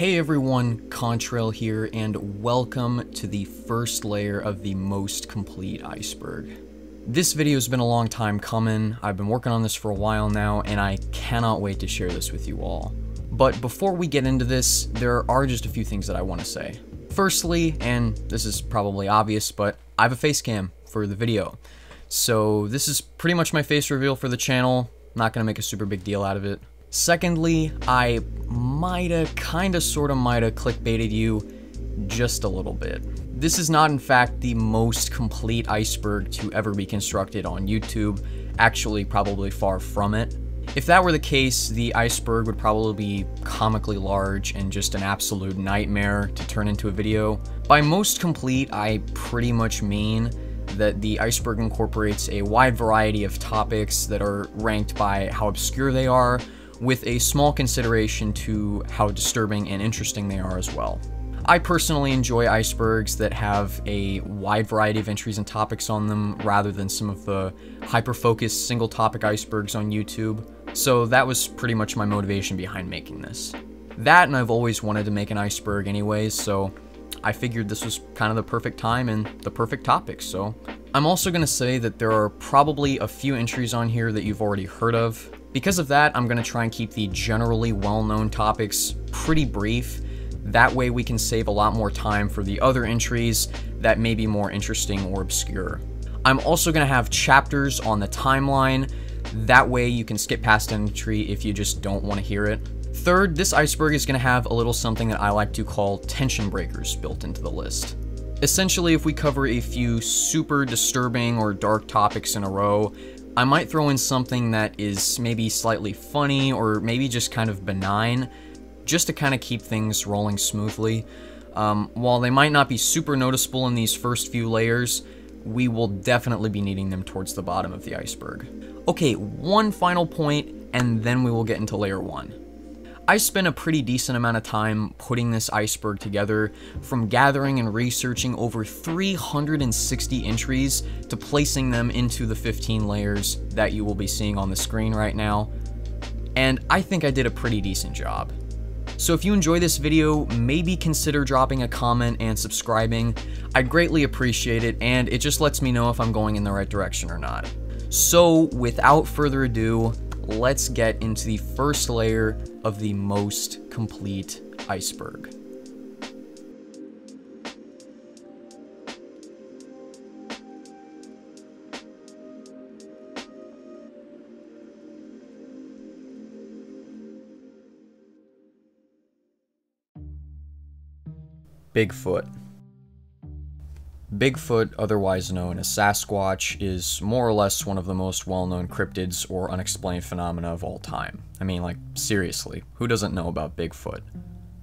Hey everyone, Contrail here, and welcome to the first layer of the most complete iceberg. This video's been a long time coming. I've been working on this for a while now, and I cannot wait to share this with you all. But before we get into this, there are just a few things that I want to say. Firstly, and this is probably obvious, but I have a face cam for the video. So this is pretty much my face reveal for the channel. I'm not gonna make a super big deal out of it. Secondly, I mighta, kinda, sorta, mighta clickbaited you just a little bit. This is not, in fact, the most complete iceberg to ever be constructed on YouTube. Actually, probably far from it. If that were the case, the iceberg would probably be comically large and just an absolute nightmare to turn into a video. By most complete, I pretty much mean that the iceberg incorporates a wide variety of topics that are ranked by how obscure they are, with a small consideration to how disturbing and interesting they are as well. I personally enjoy icebergs that have a wide variety of entries and topics on them rather than some of the hyper-focused single-topic icebergs on YouTube, so that was pretty much my motivation behind making this. That, and I've always wanted to make an iceberg anyways, so I figured this was kind of the perfect time and the perfect topic, so. I'm also gonna say that there are probably a few entries on here that you've already heard of. Because of that, I'm gonna try and keep the generally well-known topics pretty brief. That way we can save a lot more time for the other entries that may be more interesting or obscure. I'm also gonna have chapters on the timeline. That way you can skip past an entry if you just don't wanna hear it. Third, this iceberg is gonna have a little something that I like to call tension breakers built into the list. Essentially, if we cover a few super disturbing or dark topics in a row, I might throw in something that is maybe slightly funny or maybe just kind of benign, just to kind of keep things rolling smoothly. While they might not be super noticeable in these first few layers, we will definitely be needing them towards the bottom of the iceberg. Okay, one final point, and then we will get into layer one. I spent a pretty decent amount of time putting this iceberg together, from gathering and researching over 360 entries to placing them into the 15 layers that you will be seeing on the screen right now, and I think I did a pretty decent job. So if you enjoy this video, maybe consider dropping a comment and subscribing. I greatly appreciate it, and it just lets me know if I'm going in the right direction or not. So without further ado, let's get into the first layer of the most complete iceberg. Bigfoot. Bigfoot, otherwise known as Sasquatch, is more or less one of the most well-known cryptids or unexplained phenomena of all time. I mean, like, seriously, who doesn't know about Bigfoot?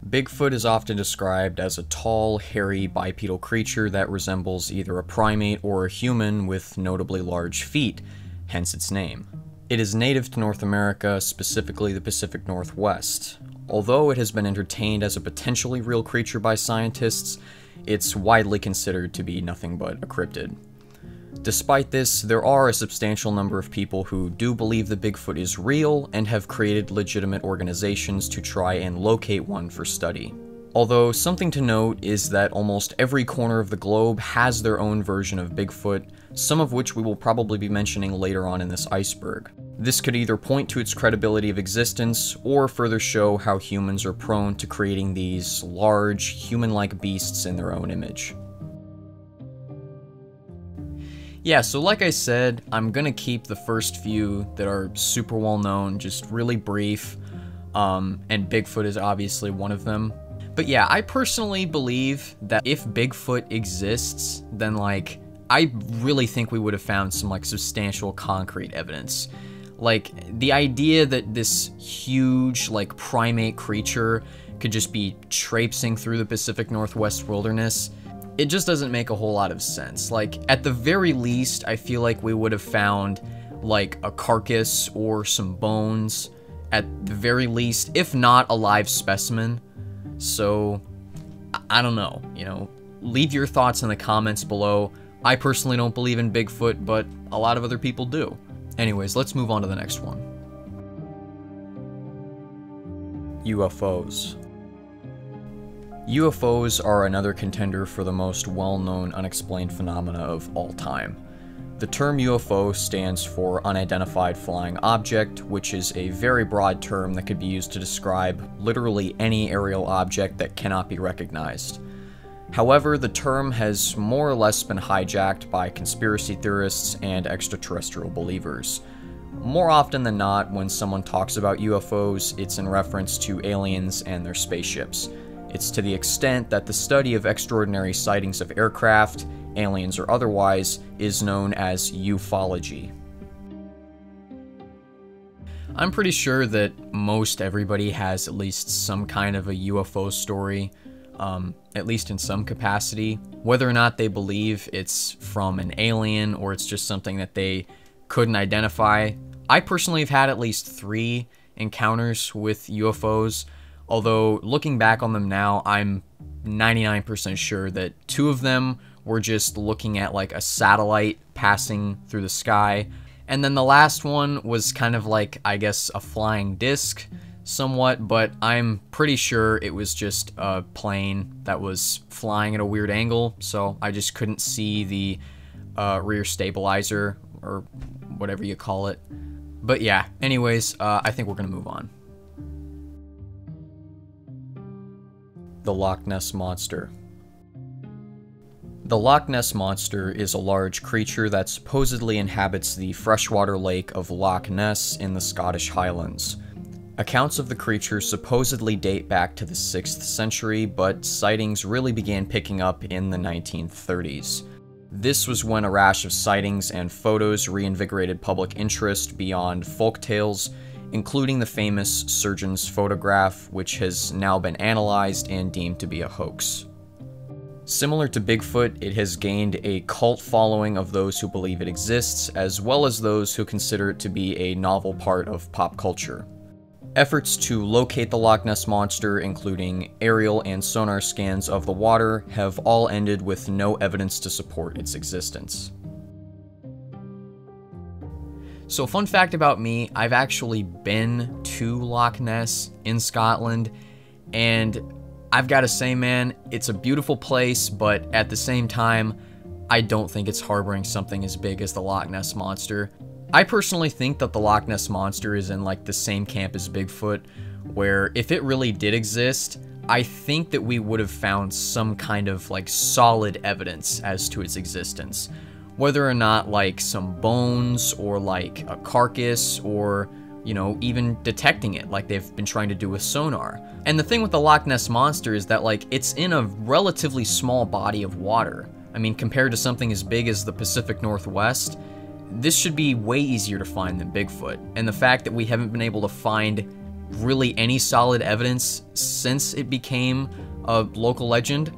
Bigfoot is often described as a tall, hairy, bipedal creature that resembles either a primate or a human with notably large feet, hence its name. It is native to North America, specifically the Pacific Northwest. Although it has been entertained as a potentially real creature by scientists, it's widely considered to be nothing but a cryptid. Despite this, there are a substantial number of people who do believe that Bigfoot is real and have created legitimate organizations to try and locate one for study. Although something to note is that almost every corner of the globe has their own version of Bigfoot, some of which we will probably be mentioning later on in this iceberg. This could either point to its credibility of existence, or further show how humans are prone to creating these large, human-like beasts in their own image. Yeah, so like I said, I'm gonna keep the first few that are super well-known just really brief, and Bigfoot is obviously one of them. But yeah, I personally believe that if Bigfoot exists, then, like, I really think we would have found some, like, substantial concrete evidence. Like, the idea that this huge, like, primate creature could just be traipsing through the Pacific Northwest wilderness, it just doesn't make a whole lot of sense. Like, at the very least, I feel like we would have found, like, a carcass or some bones, at the very least, if not a live specimen. So, I don't know, you know, leave your thoughts in the comments below. I personally don't believe in Bigfoot, but a lot of other people do. Anyways, let's move on to the next one. UFOs. UFOs are another contender for the most well-known unexplained phenomena of all time. The term UFO stands for Unidentified Flying Object, which is a very broad term that could be used to describe literally any aerial object that cannot be recognized. However, the term has more or less been hijacked by conspiracy theorists and extraterrestrial believers. More often than not, when someone talks about UFOs, it's in reference to aliens and their spaceships. It's to the extent that the study of extraordinary sightings of aircraft, aliens or otherwise, is known as ufology. I'm pretty sure that most everybody has at least some kind of a UFO story. At least in some capacity, whether or not they believe it's from an alien or it's just something that they couldn't identify. I personally have had at least 3 encounters with UFOs, although looking back on them now, I'm 99% sure that 2 of them were just looking at like a satellite passing through the sky, and then the last one was kind of like, I guess, a flying disc somewhat, but I'm pretty sure it was just a plane that was flying at a weird angle, so I just couldn't see the rear stabilizer or whatever you call it. But yeah, anyways, I think we're gonna move on. The Loch Ness Monster. The Loch Ness Monster is a large creature that supposedly inhabits the freshwater lake of Loch Ness in the Scottish Highlands. Accounts of the creature supposedly date back to the 6th century, but sightings really began picking up in the 1930s. This was when a rash of sightings and photos reinvigorated public interest beyond folktales, including the famous surgeon's photograph, which has now been analyzed and deemed to be a hoax. Similar to Bigfoot, it has gained a cult following of those who believe it exists, as well as those who consider it to be a novel part of pop culture. Efforts to locate the Loch Ness Monster, including aerial and sonar scans of the water, have all ended with no evidence to support its existence. So fun fact about me, I've actually been to Loch Ness in Scotland, and I've got to say, man, it's a beautiful place, but at the same time, I don't think it's harboring something as big as the Loch Ness Monster. I personally think that the Loch Ness Monster is in like the same camp as Bigfoot, where if it really did exist, I think that we would have found some kind of like solid evidence as to its existence. Whether or not like some bones or like a carcass or, you know, even detecting it like they've been trying to do with sonar. And the thing with the Loch Ness Monster is that like it's in a relatively small body of water. I mean, compared to something as big as the Pacific Northwest, this should be way easier to find than Bigfoot, and the fact that we haven't been able to find really any solid evidence since it became a local legend,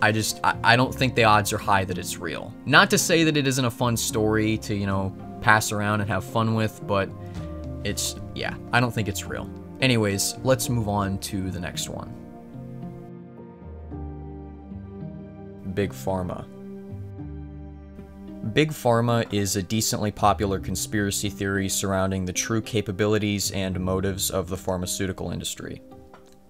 I don't think the odds are high that it's real. Not to say that it isn't a fun story to, you know, pass around and have fun with, but it's, yeah, I don't think it's real. Anyways, let's move on to the next one. Big Pharma. Big Pharma is a decently popular conspiracy theory surrounding the true capabilities and motives of the pharmaceutical industry.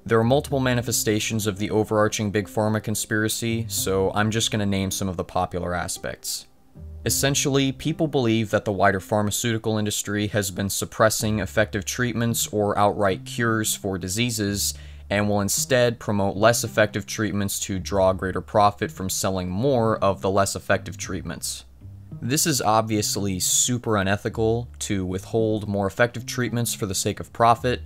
There are multiple manifestations of the overarching Big Pharma conspiracy, so I'm just going to name some of the popular aspects. Essentially, people believe that the wider pharmaceutical industry has been suppressing effective treatments or outright cures for diseases, and will instead promote less effective treatments to draw greater profit from selling more of the less effective treatments. This is obviously super unethical to withhold more effective treatments for the sake of profit,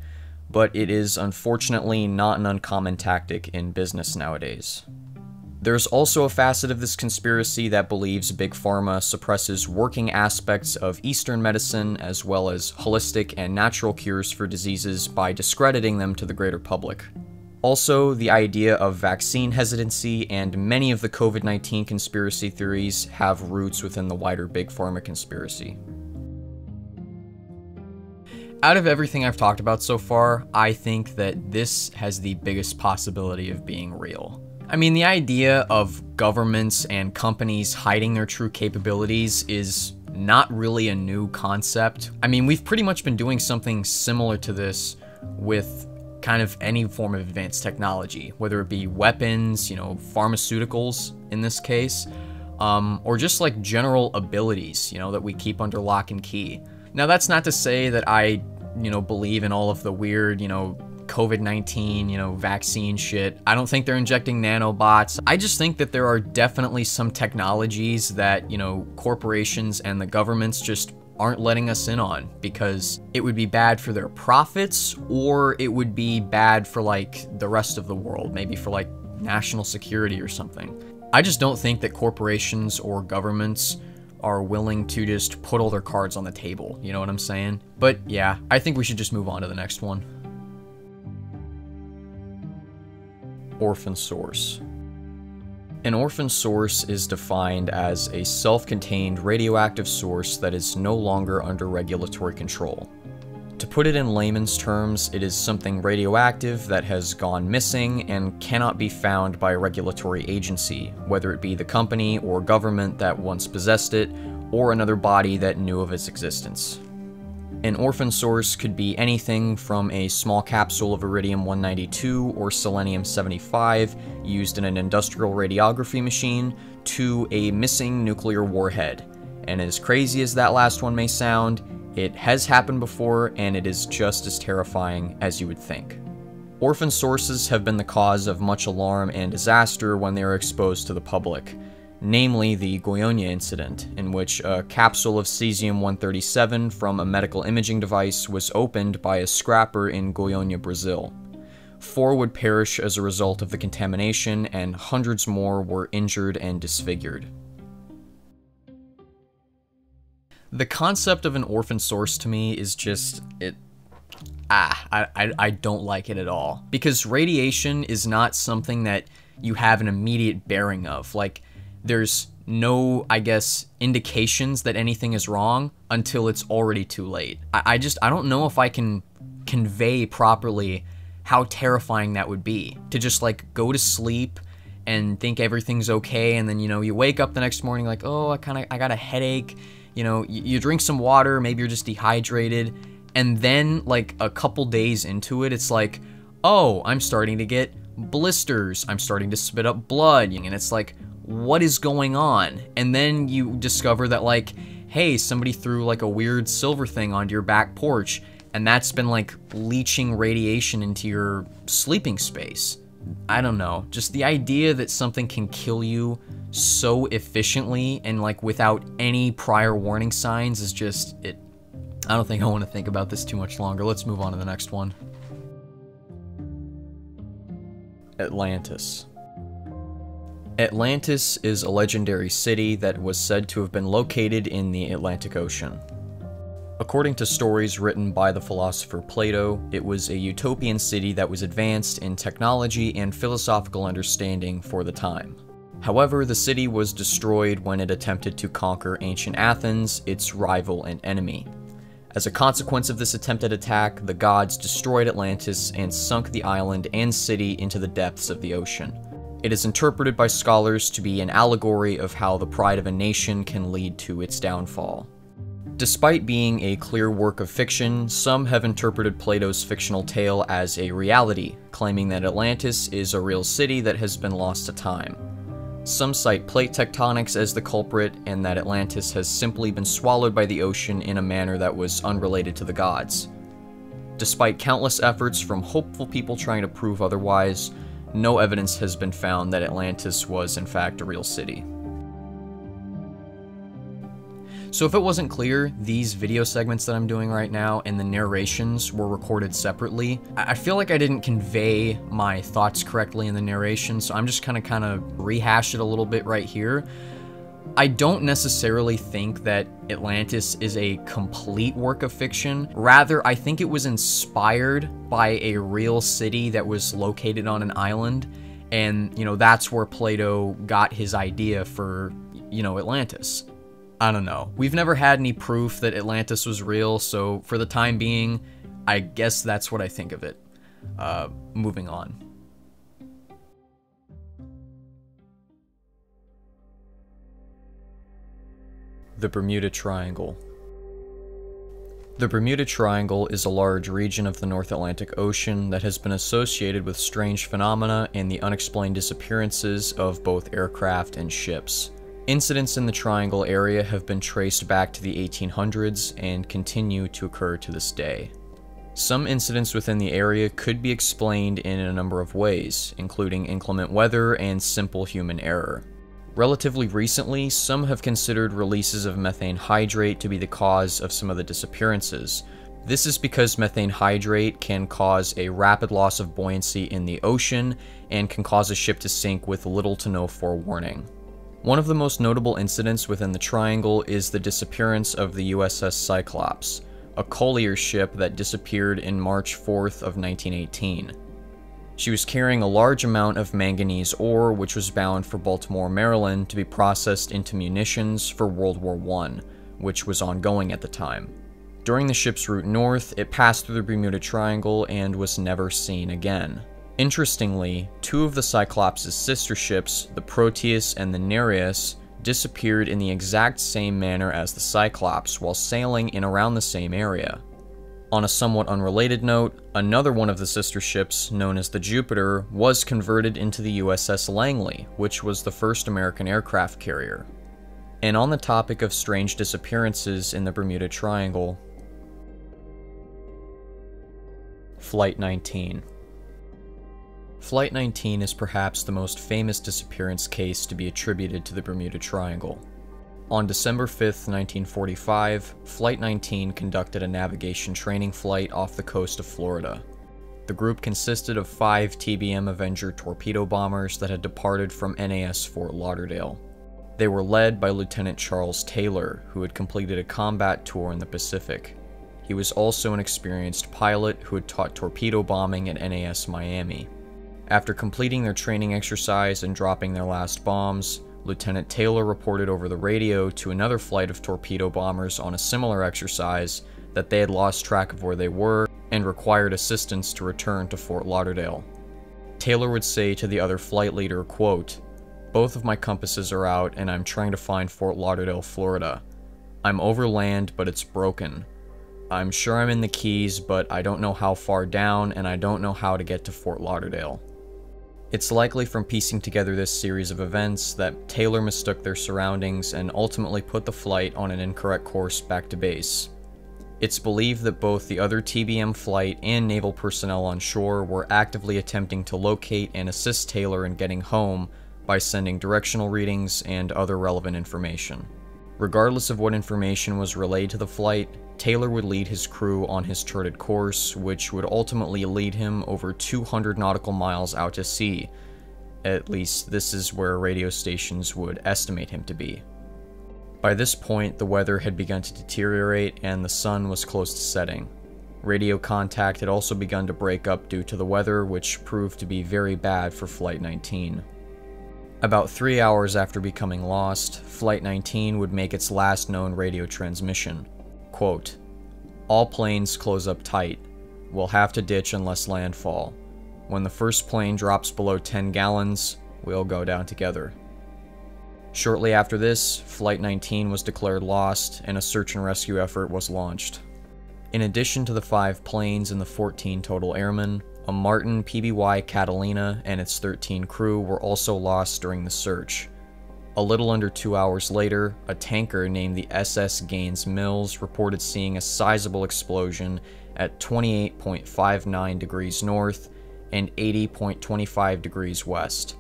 but it is unfortunately not an uncommon tactic in business nowadays. There's also a facet of this conspiracy that believes Big Pharma suppresses working aspects of Eastern medicine as well as holistic and natural cures for diseases by discrediting them to the greater public. Also, the idea of vaccine hesitancy and many of the COVID-19 conspiracy theories have roots within the wider Big Pharma conspiracy. Out of everything I've talked about so far, I think that this has the biggest possibility of being real. I mean, the idea of governments and companies hiding their true capabilities is not really a new concept. I mean, we've pretty much been doing something similar to this with kind of any form of advanced technology, whether it be weapons, you know, pharmaceuticals in this case, or just like general abilities, you know, that we keep under lock and key. Now, that's not to say that I, you know, believe in all of the weird, you know, COVID-19, you know, vaccine shit. I don't think they're injecting nanobots. I just think that there are definitely some technologies that, you know, corporations and the governments just aren't letting us in on because it would be bad for their profits, or it would be bad for like the rest of the world, maybe for like national security or something. I just don't think that corporations or governments are willing to just put all their cards on the table, you know what I'm saying? But yeah, I think we should just move on to the next one. Orphan source. An orphan source is defined as a self-contained radioactive source that is no longer under regulatory control. To put it in layman's terms, it is something radioactive that has gone missing and cannot be found by a regulatory agency, whether it be the company or government that once possessed it, or another body that knew of its existence. An orphan source could be anything from a small capsule of Iridium-192 or Selenium-75 used in an industrial radiography machine to a missing nuclear warhead. And as crazy as that last one may sound, it has happened before and it is just as terrifying as you would think. Orphan sources have been the cause of much alarm and disaster when they are exposed to the public. Namely the Goiânia incident, in which a capsule of cesium-137 from a medical imaging device was opened by a scrapper in Goiânia, Brazil. 4 would perish as a result of the contamination, and hundreds more were injured and disfigured. The concept of an orphan source to me is just, I don't like it at all. Because radiation is not something that you have an immediate bearing of. Like, there's no, I guess, indications that anything is wrong until it's already too late. I don't know if I can convey properly how terrifying that would be. To just like go to sleep and think everything's okay, and then, you know, you wake up the next morning like, oh, I got a headache. You know, you drink some water, maybe you're just dehydrated. And then like a couple days into it, it's like, oh, I'm starting to get blisters. I'm starting to spit up blood. And it's like, what is going on? And then you discover that like, hey, somebody threw like a weird silver thing onto your back porch, and that's been like leaching radiation into your sleeping space. I don't know, just the idea that something can kill you so efficiently and like without any prior warning signs is just, I don't think I want to think about this too much longer. Let's move on to the next one. Atlantis. Atlantis is a legendary city that was said to have been located in the Atlantic Ocean. According to stories written by the philosopher Plato, it was a utopian city that was advanced in technology and philosophical understanding for the time. However, the city was destroyed when it attempted to conquer ancient Athens, its rival and enemy. As a consequence of this attempted attack, the gods destroyed Atlantis and sunk the island and city into the depths of the ocean. It is interpreted by scholars to be an allegory of how the pride of a nation can lead to its downfall. Despite being a clear work of fiction, some have interpreted Plato's fictional tale as a reality, claiming that Atlantis is a real city that has been lost to time. Some cite plate tectonics as the culprit, and that Atlantis has simply been swallowed by the ocean in a manner that was unrelated to the gods. Despite countless efforts from hopeful people trying to prove otherwise, no evidence has been found that Atlantis was, in fact, a real city. So if it wasn't clear, these video segments that I'm doing right now and the narrations were recorded separately. I feel like I didn't convey my thoughts correctly in the narration, so I'm just kind of rehash it a little bit right here. I don't necessarily think that Atlantis is a complete work of fiction. Rather, I think it was inspired by a real city that was located on an island, and, you know, that's where Plato got his idea for, you know, Atlantis. I don't know. We've never had any proof that Atlantis was real, so for the time being, I guess that's what I think of it. Moving on. The Bermuda Triangle. The Bermuda Triangle is a large region of the North Atlantic Ocean that has been associated with strange phenomena and the unexplained disappearances of both aircraft and ships. Incidents in the Triangle area have been traced back to the 1800s and continue to occur to this day. Some incidents within the area could be explained in a number of ways, including inclement weather and simple human error. Relatively recently, some have considered releases of methane hydrate to be the cause of some of the disappearances. This is because methane hydrate can cause a rapid loss of buoyancy in the ocean and can cause a ship to sink with little to no forewarning. One of the most notable incidents within the Triangle is the disappearance of the USS Cyclops, a collier ship that disappeared in March 4th of 1918. She was carrying a large amount of manganese ore, which was bound for Baltimore, Maryland, to be processed into munitions for World War I, which was ongoing at the time. During the ship's route north, it passed through the Bermuda Triangle and was never seen again. Interestingly, two of the Cyclops' sister ships, the Proteus and the Nereus, disappeared in the exact same manner as the Cyclops while sailing in around the same area. On a somewhat unrelated note, another one of the sister ships, known as the Jupiter, was converted into the USS Langley, which was the first American aircraft carrier. And on the topic of strange disappearances in the Bermuda Triangle... Flight 19. Flight 19 is perhaps the most famous disappearance case to be attributed to the Bermuda Triangle. On December 5, 1945, Flight 19 conducted a navigation training flight off the coast of Florida. The group consisted of 5 TBM Avenger torpedo bombers that had departed from NAS Fort Lauderdale. They were led by Lieutenant Charles Taylor, who had completed a combat tour in the Pacific. He was also an experienced pilot who had taught torpedo bombing at NAS Miami. After completing their training exercise and dropping their last bombs, Lieutenant Taylor reported over the radio to another flight of torpedo bombers on a similar exercise that they had lost track of where they were and required assistance to return to Fort Lauderdale. Taylor would say to the other flight leader, quote, "Both of my compasses are out and I'm trying to find Fort Lauderdale, Florida. I'm over land, but it's broken. I'm sure I'm in the Keys, but I don't know how far down and I don't know how to get to Fort Lauderdale." It's likely from piecing together this series of events that Taylor mistook their surroundings and ultimately put the flight on an incorrect course back to base. It's believed that both the other TBM flight and naval personnel on shore were actively attempting to locate and assist Taylor in getting home by sending directional readings and other relevant information. Regardless of what information was relayed to the flight, Taylor would lead his crew on his charted course, which would ultimately lead him over 200 nautical miles out to sea. At least this is where radio stations would estimate him to be. By this point, the weather had begun to deteriorate and the sun was close to setting. Radio contact had also begun to break up due to the weather, which proved to be very bad for Flight 19. About 3 hours after becoming lost, Flight 19 would make its last known radio transmission. Quote, "All planes close up tight. We'll have to ditch unless landfall. When the first plane drops below 10 gallons, we'll go down together." Shortly after this, Flight 19 was declared lost and a search and rescue effort was launched. In addition to the 5 planes and the 14 total airmen, a Martin PBY Catalina and its 13 crew were also lost during the search. A little under 2 hours later, a tanker named the SS Gaines Mills reported seeing a sizable explosion at 28.59 degrees north and 80.25 degrees west.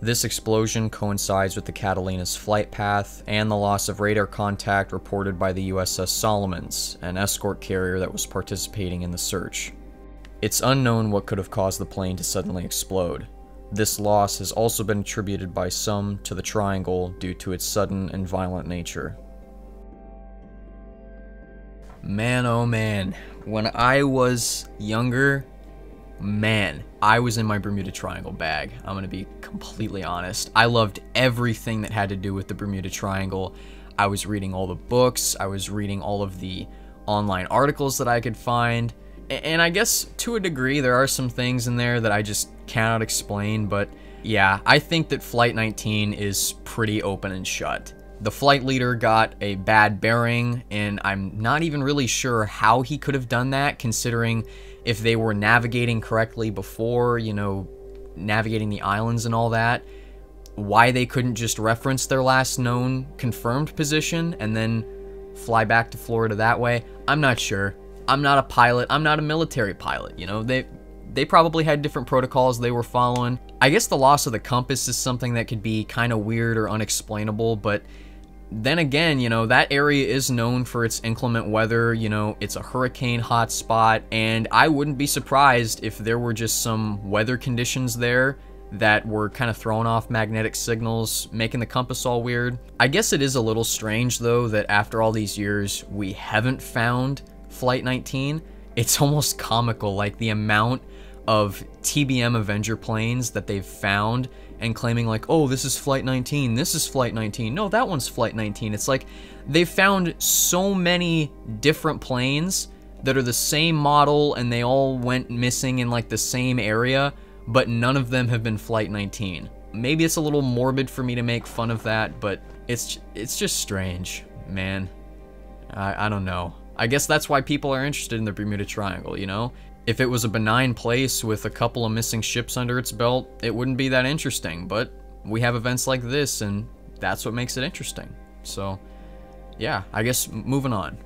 This explosion coincides with the Catalina's flight path and the loss of radar contact reported by the USS Solomons, an escort carrier that was participating in the search. It's unknown what could have caused the plane to suddenly explode. This loss has also been attributed by some to the Triangle due to its sudden and violent nature. Man, oh man, when I was younger, man, I was in my Bermuda Triangle bag. I'm gonna be completely honest. I loved everything that had to do with the Bermuda Triangle. I was reading all the books, I was reading all of the online articles that I could find. And I guess, to a degree, there are some things in there that I just cannot explain, but yeah, I think that Flight 19 is pretty open and shut. The flight leader got a bad bearing, and I'm not even really sure how he could have done that, considering if they were navigating correctly before, you know, navigating the islands and all that, why they couldn't just reference their last known confirmed position and then fly back to Florida that way. I'm not sure. I'm not a pilot. I'm not a military pilot. You know, they probably had different protocols they were following. I guess the loss of the compass is something that could be kind of weird or unexplainable, but then again, you know, that area is known for its inclement weather. You know, it's a hurricane hotspot, and I wouldn't be surprised if there were just some weather conditions there that were kind of throwing off magnetic signals, making the compass all weird. I guess it is a little strange, though, that after all these years, we haven't found Flight 19. It's almost comical, like the amount of TBM Avenger planes that they've found and claiming like, oh, this is Flight 19, this is Flight 19, no, that one's Flight 19. It's like they've found so many different planes that are the same model and they all went missing in like the same area, but none of them have been Flight 19. Maybe it's a little morbid for me to make fun of that, but it's just strange, man. I don't know. I guess that's why people are interested in the Bermuda Triangle, you know? If it was a benign place with a couple of missing ships under its belt, it wouldn't be that interesting, but we have events like this, and that's what makes it interesting. So, yeah, I guess moving on.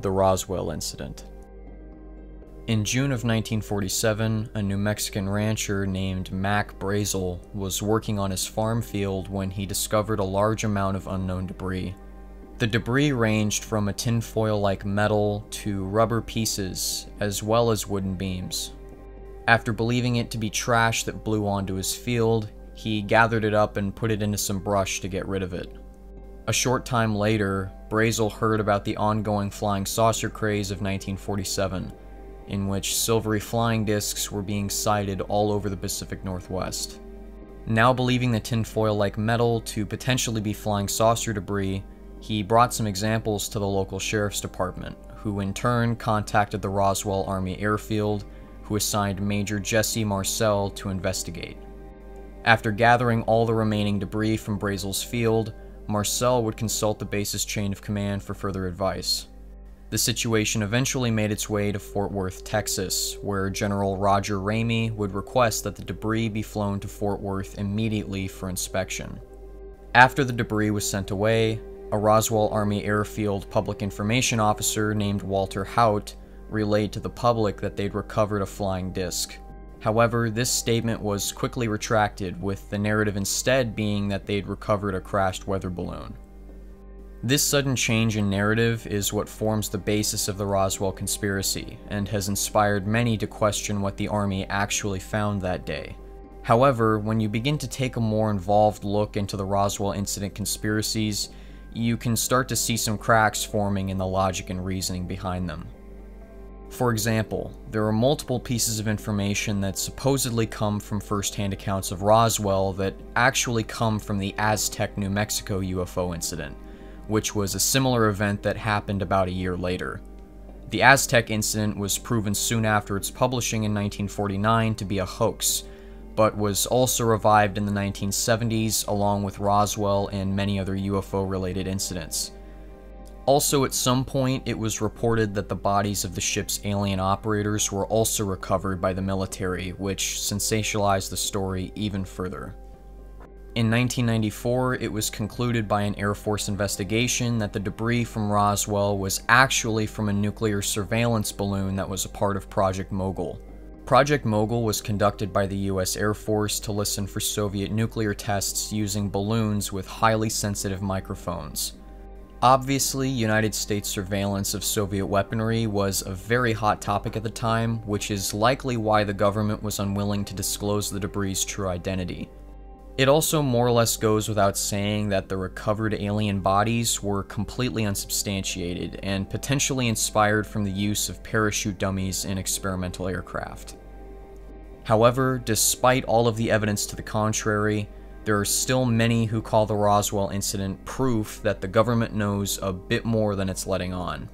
The Roswell Incident. In June of 1947, a New Mexican rancher named Mac Brazel was working on his farm field when he discovered a large amount of unknown debris. The debris ranged from a tinfoil-like metal to rubber pieces, as well as wooden beams. After believing it to be trash that blew onto his field, he gathered it up and put it into some brush to get rid of it. A short time later, Brazel heard about the ongoing flying saucer craze of 1947, in which silvery flying discs were being sighted all over the Pacific Northwest. Now believing the tinfoil-like metal to potentially be flying saucer debris, he brought some examples to the local sheriff's department, who in turn contacted the Roswell Army Airfield, who assigned Major Jesse Marcel to investigate. After gathering all the remaining debris from Brazel's field, Marcel would consult the base's chain of command for further advice. The situation eventually made its way to Fort Worth, Texas, where General Roger Ramey would request that the debris be flown to Fort Worth immediately for inspection. After the debris was sent away, a Roswell Army Airfield public information officer named Walter Haut relayed to the public that they'd recovered a flying disc. However, this statement was quickly retracted, with the narrative instead being that they'd recovered a crashed weather balloon. This sudden change in narrative is what forms the basis of the Roswell conspiracy, and has inspired many to question what the Army actually found that day. However, when you begin to take a more involved look into the Roswell incident conspiracies, you can start to see some cracks forming in the logic and reasoning behind them. For example, there are multiple pieces of information that supposedly come from first-hand accounts of Roswell that actually come from the Aztec, New Mexico UFO incident, which was a similar event that happened about a year later. The Aztec incident was proven soon after its publishing in 1949 to be a hoax, but was also revived in the 1970s along with Roswell and many other UFO-related incidents. Also, at some point, it was reported that the bodies of the ship's alien operators were also recovered by the military, which sensationalized the story even further. In 1994, it was concluded by an Air Force investigation that the debris from Roswell was actually from a nuclear surveillance balloon that was a part of Project Mogul. Project Mogul was conducted by the U.S. Air Force to listen for Soviet nuclear tests using balloons with highly sensitive microphones. Obviously, United States surveillance of Soviet weaponry was a very hot topic at the time, which is likely why the government was unwilling to disclose the debris's true identity. It also more or less goes without saying that the recovered alien bodies were completely unsubstantiated and potentially inspired from the use of parachute dummies in experimental aircraft. However, despite all of the evidence to the contrary, there are still many who call the Roswell incident proof that the government knows a bit more than it's letting on.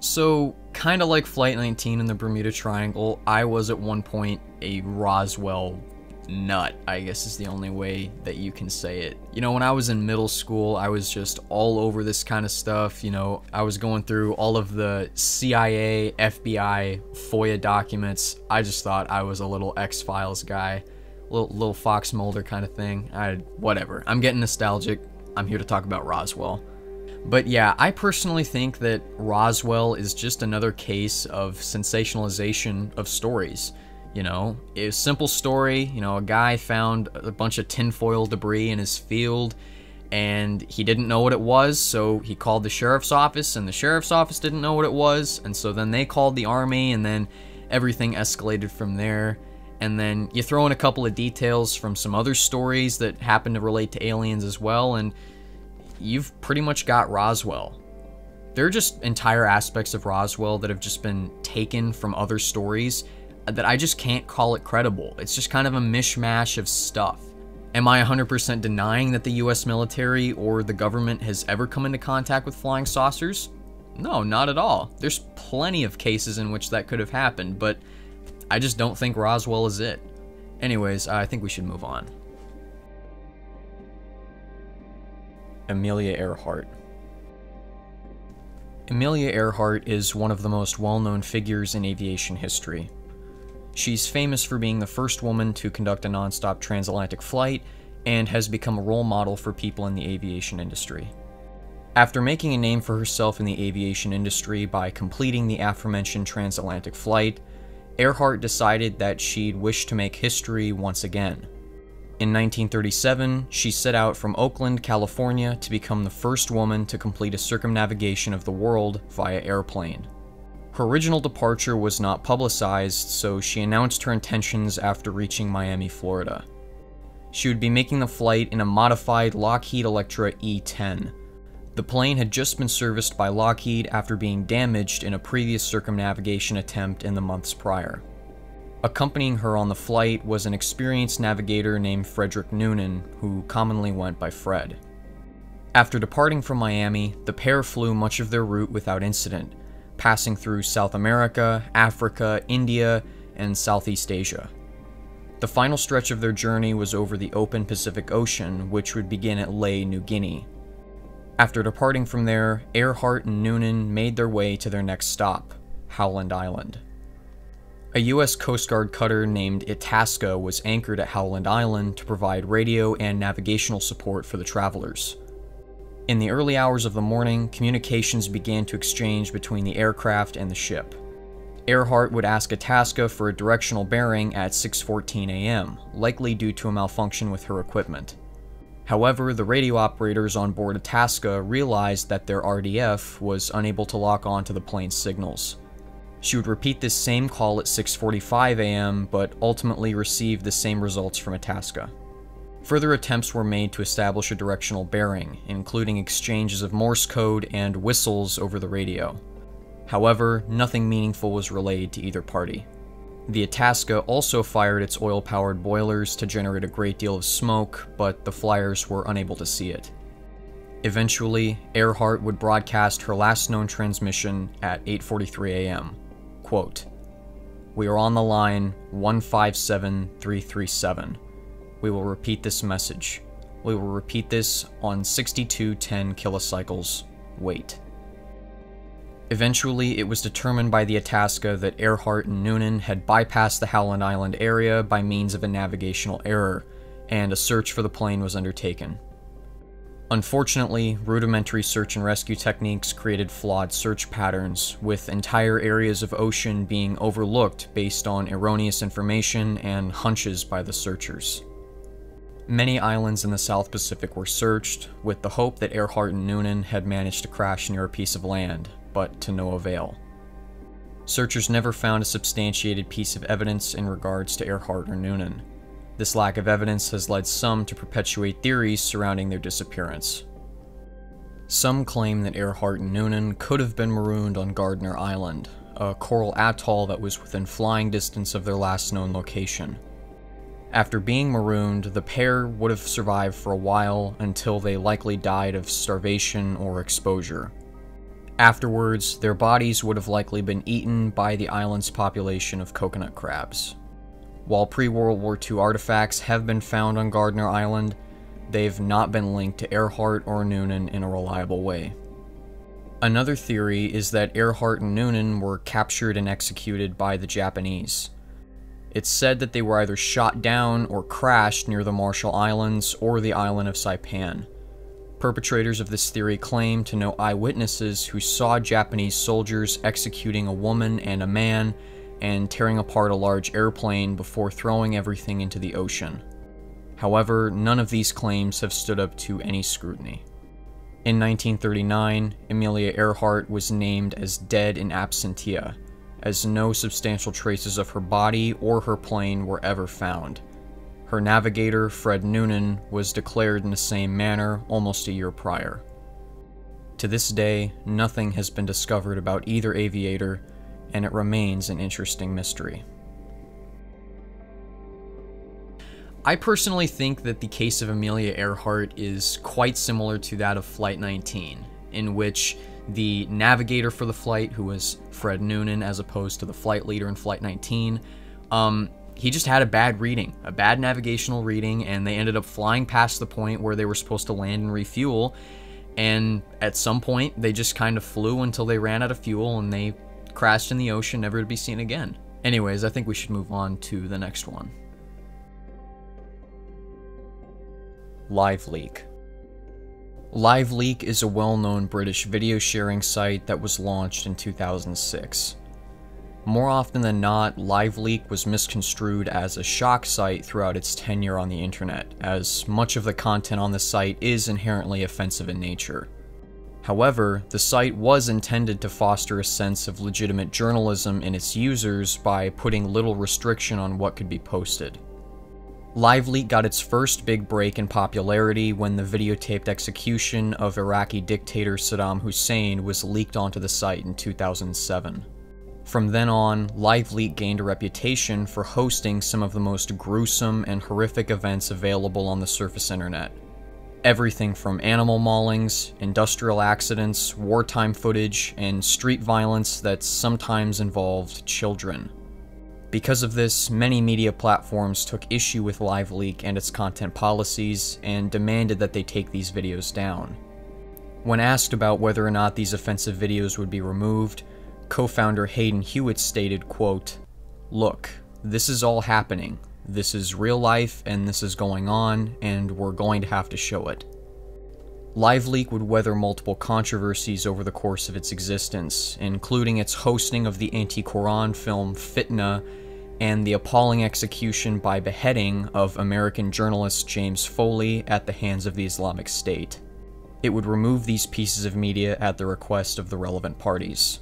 So, kind of like Flight 19 in the Bermuda Triangle, I was at one point a Roswell nut, I guess is the only way that you can say it. You know, when I was in middle school, I was just all over this kind of stuff. You know, I was going through all of the CIA, FBI, FOIA documents. I just thought I was a little X-Files guy, little Fox Mulder kind of thing. Whatever. I'm getting nostalgic. I'm here to talk about Roswell. But yeah, I personally think that Roswell is just another case of sensationalization of stories. You know, a simple story, you know, a guy found a bunch of tinfoil debris in his field and he didn't know what it was, so he called the sheriff's office and the sheriff's office didn't know what it was, and so then they called the army and then everything escalated from there. And then you throw in a couple of details from some other stories that happen to relate to aliens as well, and you've pretty much got Roswell. There are just entire aspects of Roswell that have just been taken from other stories that I just can't call it credible. It's just kind of a mishmash of stuff. Am I 100% denying that the US military or the government has ever come into contact with flying saucers? No, not at all. There's plenty of cases in which that could have happened, but I just don't think Roswell is it. Anyways, I think we should move on. Amelia Earhart. Amelia Earhart is one of the most well-known figures in aviation history. She's famous for being the first woman to conduct a non-stop transatlantic flight and has become a role model for people in the aviation industry. After making a name for herself in the aviation industry by completing the aforementioned transatlantic flight, Earhart decided that she'd wish to make history once again. In 1937, she set out from Oakland, California to become the first woman to complete a circumnavigation of the world via airplane. Her original departure was not publicized, so she announced her intentions after reaching Miami, Florida. She would be making the flight in a modified Lockheed Electra E-10. The plane had just been serviced by Lockheed after being damaged in a previous circumnavigation attempt in the months prior. Accompanying her on the flight was an experienced navigator named Frederick Noonan, who commonly went by Fred. After departing from Miami, the pair flew much of their route without incident, passing through South America, Africa, India, and Southeast Asia. The final stretch of their journey was over the open Pacific Ocean, which would begin at Lae, New Guinea. After departing from there, Earhart and Noonan made their way to their next stop, Howland Island. A U.S. Coast Guard cutter named Itasca was anchored at Howland Island to provide radio and navigational support for the travelers. In the early hours of the morning, communications began to exchange between the aircraft and the ship. Earhart would ask Itasca for a directional bearing at 6:14 a.m., likely due to a malfunction with her equipment. However, the radio operators on board Itasca realized that their RDF was unable to lock on to the plane's signals. She would repeat this same call at 6:45 a.m., but ultimately received the same results from Itasca. Further attempts were made to establish a directional bearing, including exchanges of Morse code and whistles over the radio. However, nothing meaningful was relayed to either party. The Itasca also fired its oil-powered boilers to generate a great deal of smoke, but the flyers were unable to see it. Eventually, Earhart would broadcast her last known transmission at 8:43 a.m. Quote, "We are on the line 157337. We will repeat this message. We will repeat this on 6210 kilocycles. Wait." Eventually, it was determined by the Itasca that Earhart and Noonan had bypassed the Howland Island area by means of a navigational error, and a search for the plane was undertaken. Unfortunately, rudimentary search and rescue techniques created flawed search patterns, with entire areas of ocean being overlooked based on erroneous information and hunches by the searchers. Many islands in the South Pacific were searched, with the hope that Earhart and Noonan had managed to crash near a piece of land, but to no avail. Searchers never found a substantiated piece of evidence in regards to Earhart or Noonan. This lack of evidence has led some to perpetuate theories surrounding their disappearance. Some claim that Earhart and Noonan could have been marooned on Gardner Island, a coral atoll that was within flying distance of their last known location. After being marooned, the pair would have survived for a while until they likely died of starvation or exposure. Afterwards, their bodies would have likely been eaten by the island's population of coconut crabs. While pre-World War II artifacts have been found on Gardner Island, they've not been linked to Earhart or Noonan in a reliable way. Another theory is that Earhart and Noonan were captured and executed by the Japanese. It's said that they were either shot down or crashed near the Marshall Islands or the island of Saipan. Perpetrators of this theory claim to know eyewitnesses who saw Japanese soldiers executing a woman and a man and tearing apart a large airplane before throwing everything into the ocean. However, none of these claims have stood up to any scrutiny. In 1939, Amelia Earhart was named as dead in absentia, as no substantial traces of her body or her plane were ever found. Her navigator, Fred Noonan, was declared in the same manner almost a year prior. To this day, nothing has been discovered about either aviator, and it remains an interesting mystery. I personally think that the case of Amelia Earhart is quite similar to that of Flight 19, in which the navigator for the flight, who was Fred Noonan as opposed to the flight leader in Flight 19, he just had a bad reading, a bad navigational reading, and they ended up flying past the point where they were supposed to land and refuel, and at some point they just kind of flew until they ran out of fuel and they crashed in the ocean, never to be seen again. Anyways, I think we should move on to the next one. LiveLeak. LiveLeak is a well-known British video sharing site that was launched in 2006. More often than not, LiveLeak was misconstrued as a shock site throughout its tenure on the internet, as much of the content on the site is inherently offensive in nature. However, the site was intended to foster a sense of legitimate journalism in its users by putting little restriction on what could be posted. LiveLeak got its first big break in popularity when the videotaped execution of Iraqi dictator Saddam Hussein was leaked onto the site in 2007. From then on, LiveLeak gained a reputation for hosting some of the most gruesome and horrific events available on the surface internet. Everything from animal maulings, industrial accidents, wartime footage, and street violence that sometimes involved children. Because of this, many media platforms took issue with LiveLeak and its content policies and demanded that they take these videos down. When asked about whether or not these offensive videos would be removed, co-founder Hayden Hewitt stated, quote, "Look, this is all happening. This is real life and this is going on and we're going to have to show it." LiveLeak would weather multiple controversies over the course of its existence, including its hosting of the anti-Quran film Fitna and the appalling execution by beheading of American journalist James Foley at the hands of the Islamic State. It would remove these pieces of media at the request of the relevant parties.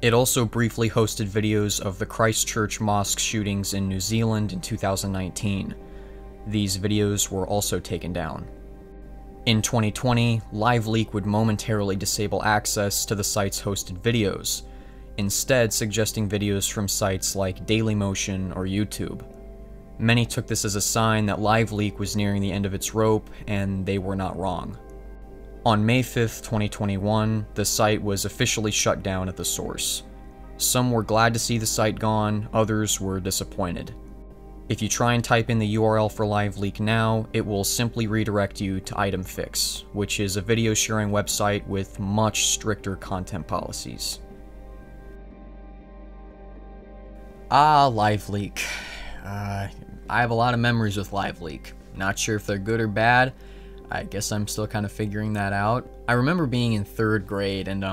It also briefly hosted videos of the Christchurch mosque shootings in New Zealand in 2019. These videos were also taken down. In 2020, LiveLeak would momentarily disable access to the site's hosted videos, instead suggesting videos from sites like Dailymotion or YouTube. Many took this as a sign that LiveLeak was nearing the end of its rope, and they were not wrong. On May 5th, 2021, the site was officially shut down at the source. Some were glad to see the site gone, others were disappointed. If you try and type in the URL for LiveLeak now, it will simply redirect you to ItemFix, which is a video sharing website with much stricter content policies. Ah, LiveLeak. I have a lot of memories with LiveLeak. Not sure if they're good or bad. I guess I'm still kind of figuring that out. I remember being in third grade and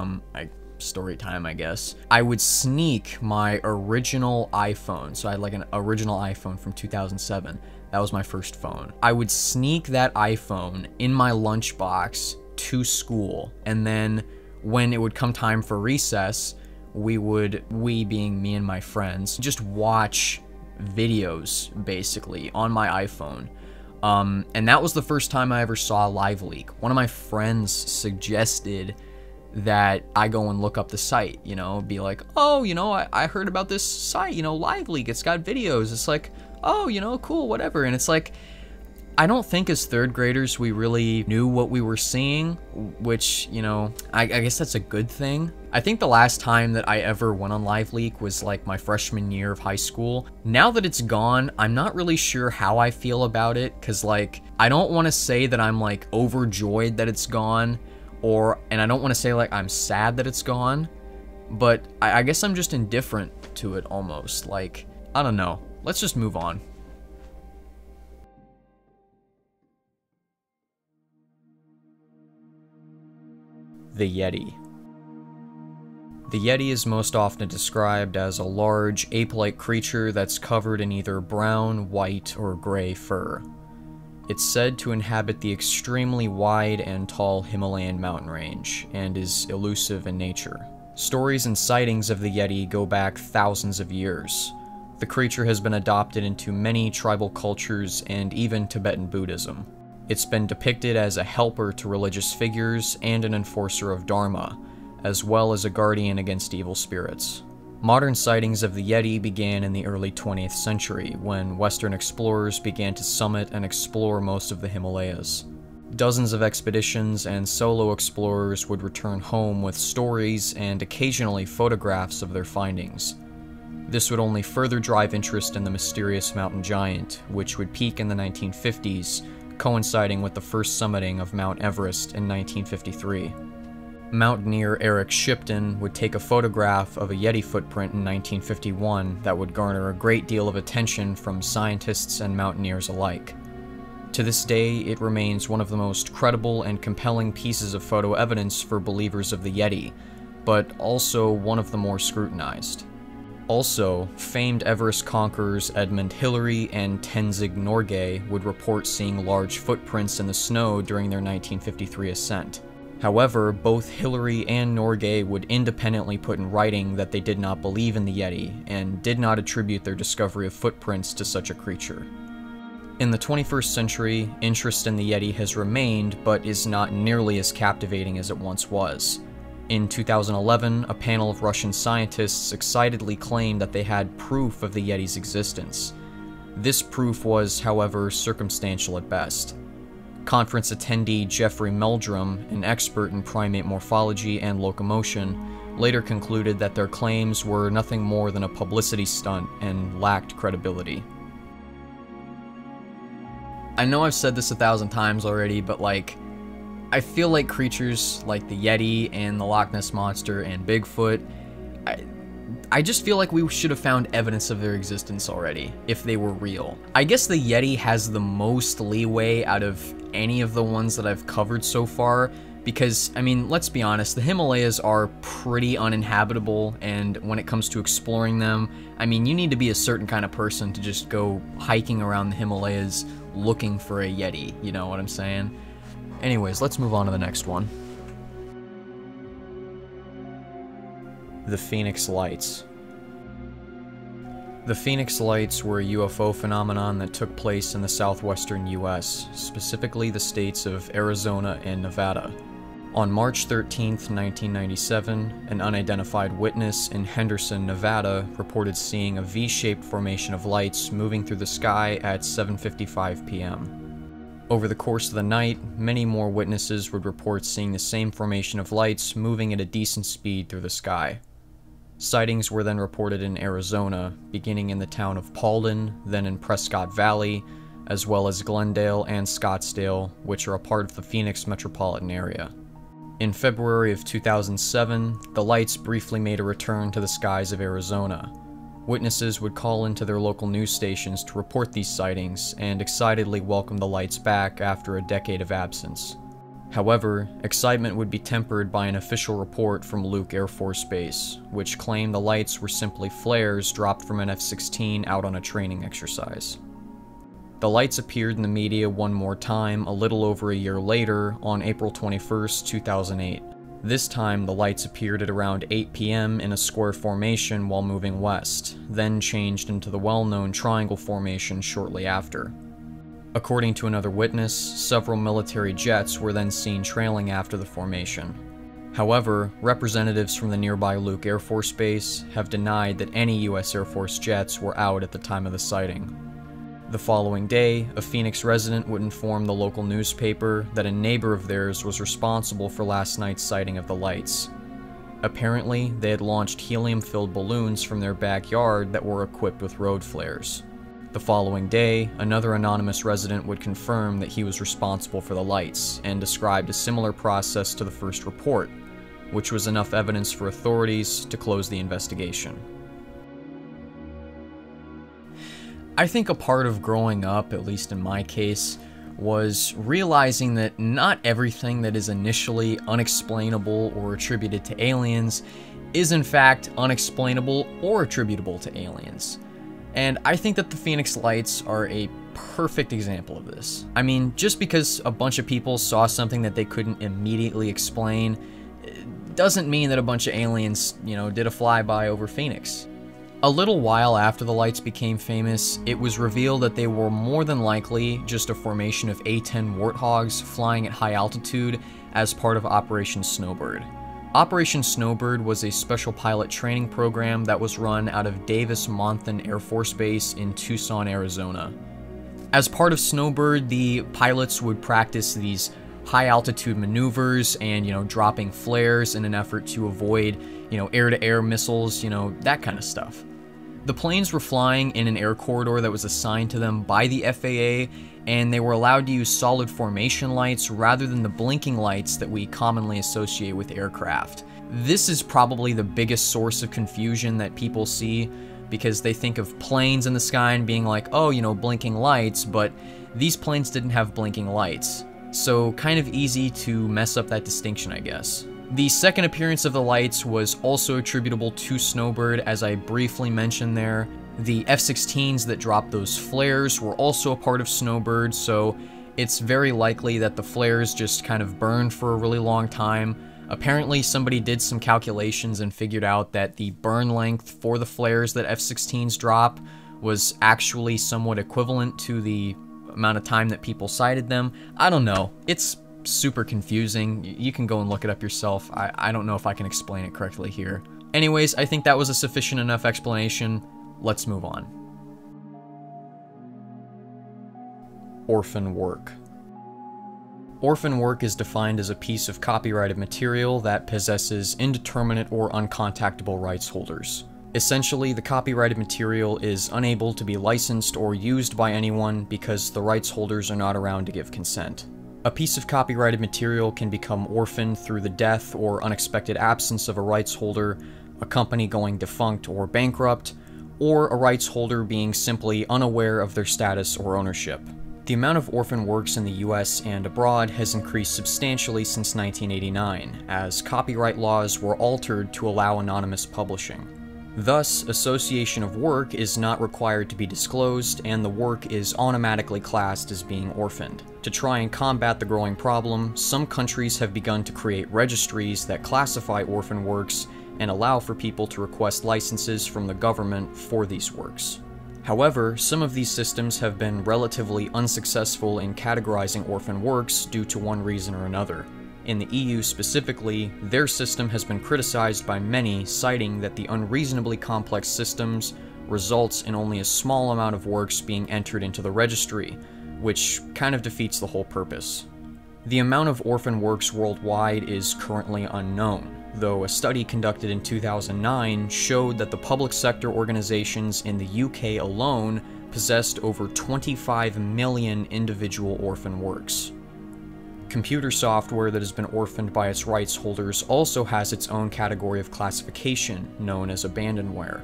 story time, I guess. I would sneak my original iPhone. So I had like an original iPhone from 2007. That was my first phone. I would sneak that iPhone in my lunchbox to school. And then when it would come time for recess, we being me and my friends, just watch videos basically on my iPhone. And that was the first time I ever saw LiveLeak. One of my friends suggested that I go and look up the site, you know, be like, oh, you know, I heard about this site, you know, LiveLeak, it's got videos. It's like, oh, you know, cool, whatever. And it's like, I don't think as third graders we really knew what we were seeing, which, you know, I guess that's a good thing. I think the last time that I ever went on LiveLeak was like my freshman year of high school. Now that it's gone, I'm not really sure how I feel about it, because like, I don't want to say that I'm like overjoyed that it's gone, and I don't want to say like I'm sad that it's gone, but I guess I'm just indifferent to it almost. Like, I don't know. Let's just move on. The Yeti. The Yeti is most often described as a large, ape-like creature that's covered in either brown, white, or gray fur. It's said to inhabit the extremely wide and tall Himalayan mountain range, and is elusive in nature. Stories and sightings of the Yeti go back thousands of years. The creature has been adopted into many tribal cultures and even Tibetan Buddhism. It's been depicted as a helper to religious figures and an enforcer of Dharma, as well as a guardian against evil spirits. Modern sightings of the Yeti began in the early 20th century, when Western explorers began to summit and explore most of the Himalayas. Dozens of expeditions and solo explorers would return home with stories and occasionally photographs of their findings. This would only further drive interest in the mysterious mountain giant, which would peak in the 1950s, coinciding with the first summiting of Mount Everest in 1953. Mountaineer Eric Shipton would take a photograph of a Yeti footprint in 1951 that would garner a great deal of attention from scientists and mountaineers alike. To this day, it remains one of the most credible and compelling pieces of photo evidence for believers of the Yeti, but also one of the more scrutinized. Also, famed Everest conquerors Edmund Hillary and Tenzing Norgay would report seeing large footprints in the snow during their 1953 ascent. However, both Hillary and Norgay would independently put in writing that they did not believe in the Yeti, and did not attribute their discovery of footprints to such a creature. In the 21st century, interest in the Yeti has remained, but is not nearly as captivating as it once was. In 2011, a panel of Russian scientists excitedly claimed that they had proof of the Yeti's existence. This proof was, however, circumstantial at best. Conference attendee Jeffrey Meldrum, an expert in primate morphology and locomotion, later concluded that their claims were nothing more than a publicity stunt and lacked credibility. I know I've said this 1,000 times already, but like, I feel like creatures like the Yeti and the Loch Ness Monster and Bigfoot, I just feel like we should have found evidence of their existence already, if they were real. I guess the Yeti has the most leeway out of any of the ones that I've covered so far, because, I mean, let's be honest, the Himalayas are pretty uninhabitable, and when it comes to exploring them, I mean, you need to be a certain kind of person to just go hiking around the Himalayas looking for a Yeti, you know what I'm saying? Anyways, let's move on to the next one. The Phoenix Lights. The Phoenix Lights were a UFO phenomenon that took place in the southwestern US, specifically the states of Arizona and Nevada. On March 13, 1997, an unidentified witness in Henderson, Nevada, reported seeing a V-shaped formation of lights moving through the sky at 7:55 p.m. Over the course of the night, many more witnesses would report seeing the same formation of lights moving at a decent speed through the sky. Sightings were then reported in Arizona, beginning in the town of Paulden, then in Prescott Valley, as well as Glendale and Scottsdale, which are a part of the Phoenix metropolitan area. In February of 2007, the lights briefly made a return to the skies of Arizona. Witnesses would call into their local news stations to report these sightings, and excitedly welcome the lights back after a decade of absence. However, excitement would be tempered by an official report from Luke Air Force Base, which claimed the lights were simply flares dropped from an F-16 out on a training exercise. The lights appeared in the media one more time a little over a year later, on April 21, 2008. This time, the lights appeared at around 8 p.m. in a square formation while moving west, then changed into the well-known triangle formation shortly after. According to another witness, several military jets were then seen trailing after the formation. However, representatives from the nearby Luke Air Force Base have denied that any U.S. Air Force jets were out at the time of the sighting. The following day, a Phoenix resident would inform the local newspaper that a neighbor of theirs was responsible for last night's sighting of the lights. Apparently, they had launched helium-filled balloons from their backyard that were equipped with road flares. The following day, another anonymous resident would confirm that he was responsible for the lights and described a similar process to the first report, which was enough evidence for authorities to close the investigation. I think a part of growing up, at least in my case, was realizing that not everything that is initially unexplainable or attributed to aliens is in fact unexplainable or attributable to aliens. And I think that the Phoenix Lights are a perfect example of this. I mean, just because a bunch of people saw something that they couldn't immediately explain doesn't mean that a bunch of aliens, you know, did a flyby over Phoenix. A little while after the lights became famous, it was revealed that they were more than likely just a formation of A-10 warthogs flying at high altitude as part of Operation Snowbird. Operation Snowbird was a special pilot training program that was run out of Davis-Monthan Air Force Base in Tucson, Arizona. As part of Snowbird, the pilots would practice these high-altitude maneuvers and, you know, dropping flares in an effort to avoid, you know, air-to-air missiles, you know, that kind of stuff. The planes were flying in an air corridor that was assigned to them by the FAA, and they were allowed to use solid formation lights rather than the blinking lights that we commonly associate with aircraft. This is probably the biggest source of confusion that people see, because they think of planes in the sky and being like, oh, you know, blinking lights, but these planes didn't have blinking lights. So kind of easy to mess up that distinction, I guess. The second appearance of the lights was also attributable to Snowbird, as I briefly mentioned there. The F-16s that dropped those flares were also a part of Snowbird, so it's very likely that the flares just kind of burned for a really long time. Apparently, somebody did some calculations and figured out that the burn length for the flares that F-16s drop was actually somewhat equivalent to the amount of time that people sighted them. I don't know. It's super confusing. You can go and look it up yourself. I don't know if I can explain it correctly here. Anyways, I think that was a sufficient enough explanation. Let's move on. Orphan work. Orphan work is defined as a piece of copyrighted material that possesses indeterminate or uncontactable rights holders. Essentially, the copyrighted material is unable to be licensed or used by anyone because the rights holders are not around to give consent. A piece of copyrighted material can become orphaned through the death or unexpected absence of a rights holder, a company going defunct or bankrupt, or a rights holder being simply unaware of their status or ownership. The amount of orphan works in the US and abroad has increased substantially since 1989, as copyright laws were altered to allow anonymous publishing. Thus, association of work is not required to be disclosed, and the work is automatically classed as being orphaned. To try and combat the growing problem, some countries have begun to create registries that classify orphan works and allow for people to request licenses from the government for these works. However, some of these systems have been relatively unsuccessful in categorizing orphan works due to one reason or another. In the EU specifically, their system has been criticized by many, citing that the unreasonably complex systems results in only a small amount of works being entered into the registry, which kind of defeats the whole purpose. The amount of orphan works worldwide is currently unknown, though a study conducted in 2009 showed that the public sector organizations in the UK alone possessed over 25 million individual orphan works. Computer software that has been orphaned by its rights holders also has its own category of classification, known as abandonware.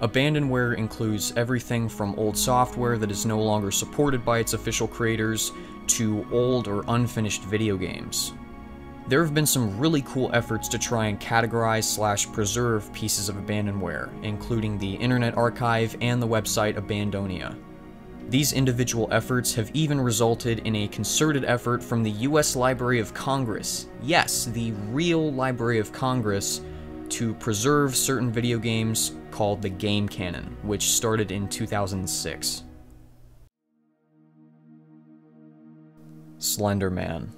Abandonware includes everything from old software that is no longer supported by its official creators to old or unfinished video games. There have been some really cool efforts to try and categorize/preserve pieces of abandonware, including the Internet Archive and the website Abandonia. These individual efforts have even resulted in a concerted effort from the US Library of Congress, yes, the real Library of Congress, to preserve certain video games called the Game Canon, which started in 2006. Slender Man.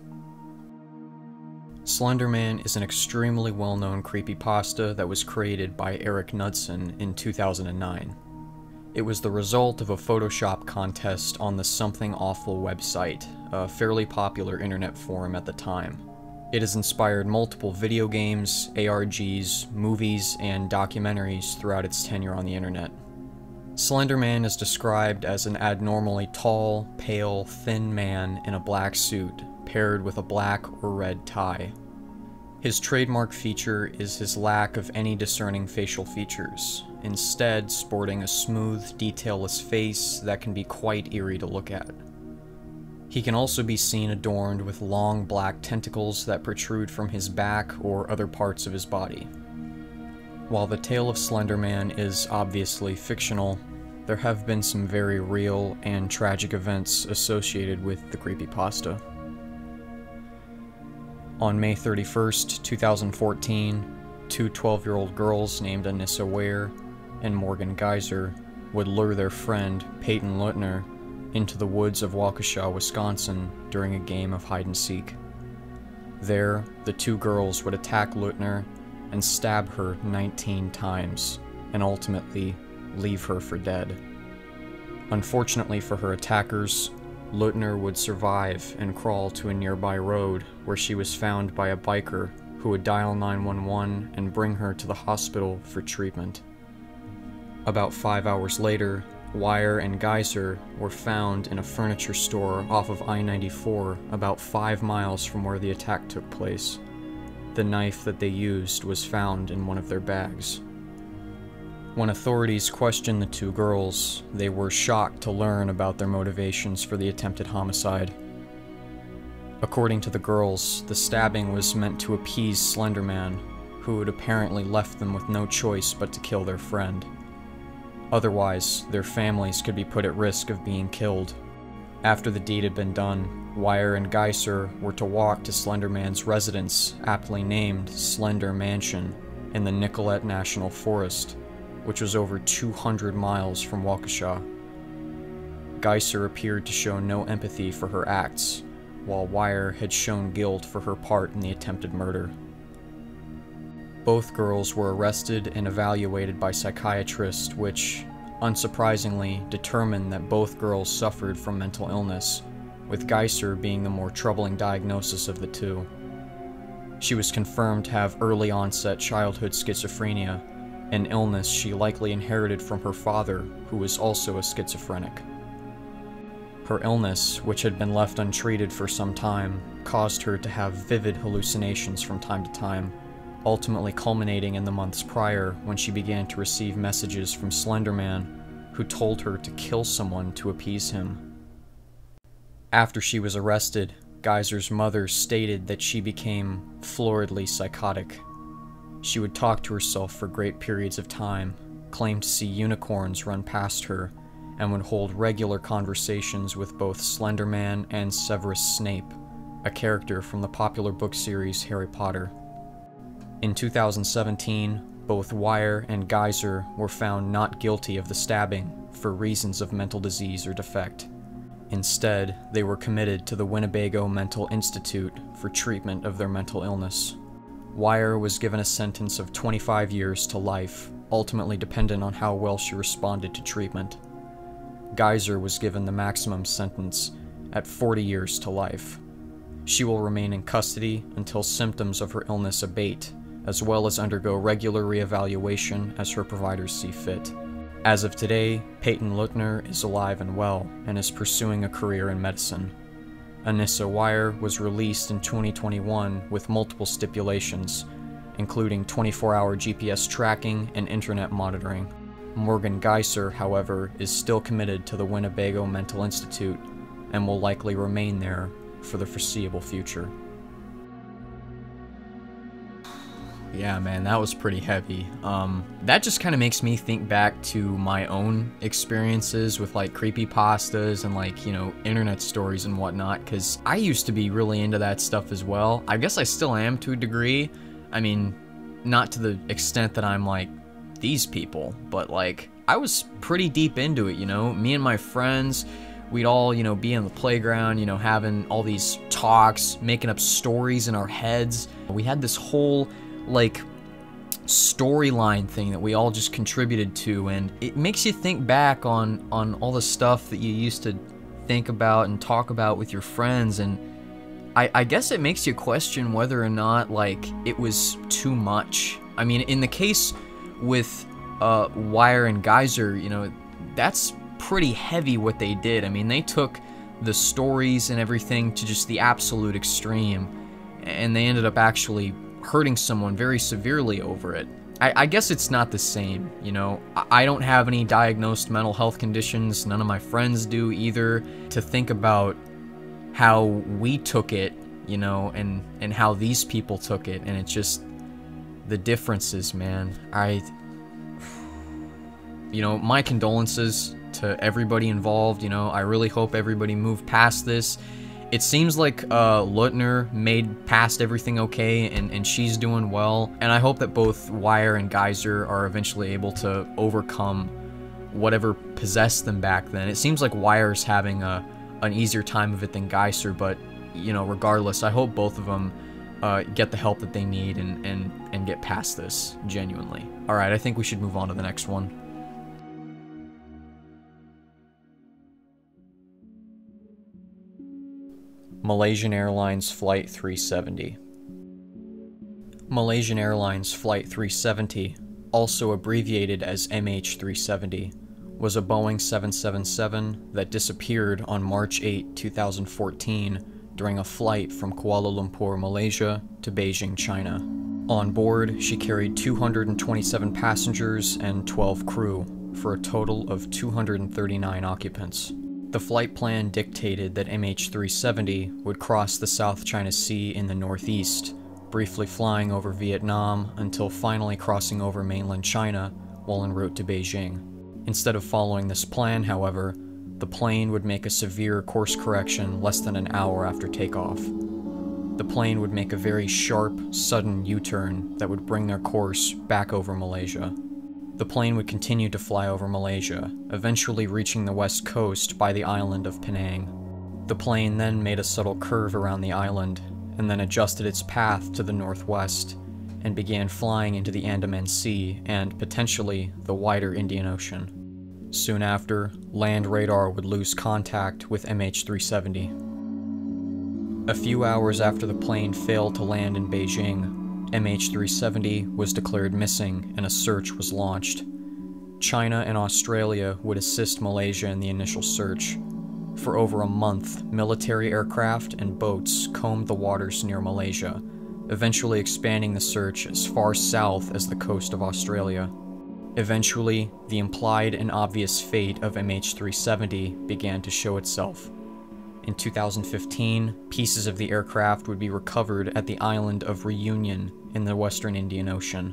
Slender Man is an extremely well-known creepypasta that was created by Eric Knudsen in 2009. It was the result of a Photoshop contest on the Something Awful website, a fairly popular internet forum at the time. It has inspired multiple video games, ARGs, movies, and documentaries throughout its tenure on the internet. Slender Man is described as an abnormally tall, pale, thin man in a black suit, paired with a black or red tie. His trademark feature is his lack of any discerning facial features, instead sporting a smooth, detailless face that can be quite eerie to look at. He can also be seen adorned with long black tentacles that protrude from his back or other parts of his body. While the tale of Slender Man is obviously fictional, there have been some very real and tragic events associated with the creepypasta. On May 31st, 2014, two 12-year-old girls named Anissa Weier and Morgan Geyser would lure their friend, Peyton Luttner, into the woods of Waukesha, Wisconsin during a game of hide-and-seek. There, the two girls would attack Luttner and stab her 19 times, and ultimately leave her for dead. Unfortunately for her attackers, Luttner would survive and crawl to a nearby road where she was found by a biker who would dial 911 and bring her to the hospital for treatment. About 5 hours later, Weier and Geyser were found in a furniture store off of I-94 about 5 miles from where the attack took place. The knife that they used was found in one of their bags. When authorities questioned the two girls, they were shocked to learn about their motivations for the attempted homicide. According to the girls, the stabbing was meant to appease Slender Man, who had apparently left them with no choice but to kill their friend. Otherwise, their families could be put at risk of being killed. After the deed had been done, Weier and Geyser were to walk to Slender Man's residence, aptly named Slender Mansion, in the Nicollet National Forest, which was over 200 miles from Waukesha. Geyser appeared to show no empathy for her acts, while Weier had shown guilt for her part in the attempted murder. Both girls were arrested and evaluated by psychiatrists, which, unsurprisingly, determined that both girls suffered from mental illness, with Geyser being the more troubling diagnosis of the two. She was confirmed to have early-onset childhood schizophrenia, an illness she likely inherited from her father, who was also a schizophrenic. Her illness, which had been left untreated for some time, caused her to have vivid hallucinations from time to time, ultimately culminating in the months prior when she began to receive messages from Slender Man, who told her to kill someone to appease him. After she was arrested, Geyser's mother stated that she became floridly psychotic. She would talk to herself for great periods of time, claim to see unicorns run past her, and would hold regular conversations with both Slender Man and Severus Snape, a character from the popular book series Harry Potter. In 2017, both Weier and Geyser were found not guilty of the stabbing for reasons of mental disease or defect. Instead, they were committed to the Winnebago Mental Institute for treatment of their mental illness. Weier was given a sentence of 25 years to life, ultimately dependent on how well she responded to treatment. Geyser was given the maximum sentence at 40 years to life. She will remain in custody until symptoms of her illness abate, as well as undergo regular reevaluation as her providers see fit. As of today, Peyton Luttner is alive and well, and is pursuing a career in medicine. Anissa Weier was released in 2021 with multiple stipulations, including 24-hour GPS tracking and internet monitoring. Morgan Geyser, however, is still committed to the Winnebago Mental Institute and will likely remain there for the foreseeable future. Yeah, man, that was pretty heavy. That just kind of makes me think back to my own experiences with, like, creepypastas and, like, you know, internet stories and whatnot, because I used to be really into that stuff as well. I guess I still am to a degree. I mean, not to the extent that I'm, like, these people, but, like, I was pretty deep into it, you know? Me and my friends, we'd all, you know, be on the playground, you know, having all these talks, making up stories in our heads. We had this whole, like, storyline thing that we all just contributed to, and it makes you think back on all the stuff that you used to think about and talk about with your friends, and I guess it makes you question whether or not, like, it was too much. I mean, in the case with Weier and Geyser, you know, that's pretty heavy what they did. I mean, they took the stories and everything to just the absolute extreme, and they ended up actually hurting someone very severely over it. I guess it's not the same, you know. I don't have any diagnosed mental health conditions, none of my friends do either. To think about how we took it, you know, and how these people took it, and it's just the differences, man. You know, my condolences to everybody involved, you know. I really hope everybody moved past this. It seems like Luttner made past everything okay, and she's doing well. And I hope that both Weier and Geyser are eventually able to overcome whatever possessed them back then. It seems like Weier's having an easier time of it than Geyser, but, you know, regardless, I hope both of them get the help that they need and get past this, genuinely. All right, I think we should move on to the next one. Malaysian Airlines Flight 370. Malaysian Airlines Flight 370, also abbreviated as MH370, was a Boeing 777 that disappeared on March 8, 2014 during a flight from Kuala Lumpur, Malaysia to Beijing, China. On board, she carried 227 passengers and 12 crew, for a total of 239 occupants. The flight plan dictated that MH370 would cross the South China Sea in the northeast, briefly flying over Vietnam until finally crossing over mainland China while en route to Beijing. Instead of following this plan, however, the plane would make a severe course correction less than an hour after takeoff. The plane would make a very sharp, sudden U-turn that would bring their course back over Malaysia. The plane would continue to fly over Malaysia, eventually reaching the west coast by the island of Penang. The plane then made a subtle curve around the island, and then adjusted its path to the northwest, and began flying into the Andaman Sea and, potentially, the wider Indian Ocean. Soon after, land radar would lose contact with MH370. A few hours after the plane failed to land in Beijing, MH370 was declared missing and a search was launched. China and Australia would assist Malaysia in the initial search. For over a month, military aircraft and boats combed the waters near Malaysia, eventually expanding the search as far south as the coast of Australia. Eventually, the implied and obvious fate of MH370 began to show itself. In 2015, pieces of the aircraft would be recovered at the island of Reunion in the western Indian Ocean.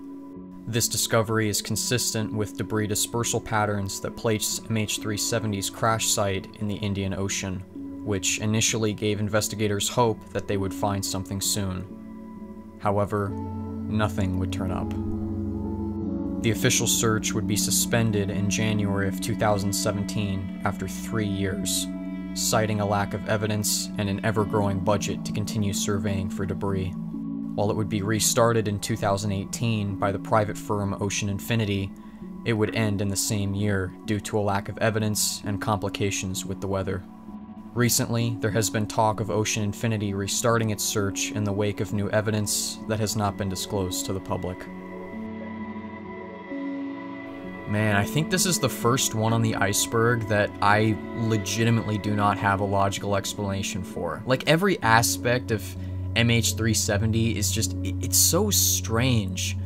This discovery is consistent with debris dispersal patterns that place MH370's crash site in the Indian Ocean, which initially gave investigators hope that they would find something soon. However, nothing would turn up. The official search would be suspended in January of 2017 after 3 years. Citing a lack of evidence and an ever-growing budget to continue surveying for debris. While it would be restarted in 2018 by the private firm Ocean Infinity, it would end in the same year due to a lack of evidence and complications with the weather. Recently, there has been talk of Ocean Infinity restarting its search in the wake of new evidence that has not been disclosed to the public. Man, I think this is the first one on the iceberg that I legitimately do not have a logical explanation for. Like, every aspect of MH370 is just, it's so strange,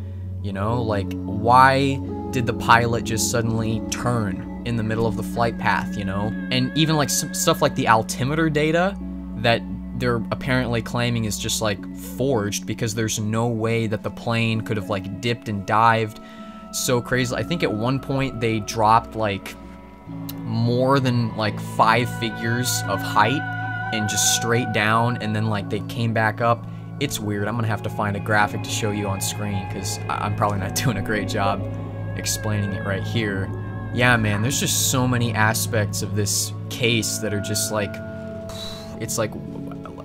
you know? Like, why did the pilot just suddenly turn in the middle of the flight path, you know? And even, like, stuff like the altimeter data that they're apparently claiming is just, like, forged because there's no way that the plane could have, like, dipped and dived. So crazy. I think at one point they dropped like more than like 5 figures of height and just straight down, and then like they came back up. It's weird. I'm gonna have to find a graphic to show you on screen because I'm probably not doing a great job explaining it right here. Yeah, man, there's just so many aspects of this case that are just like, it's like,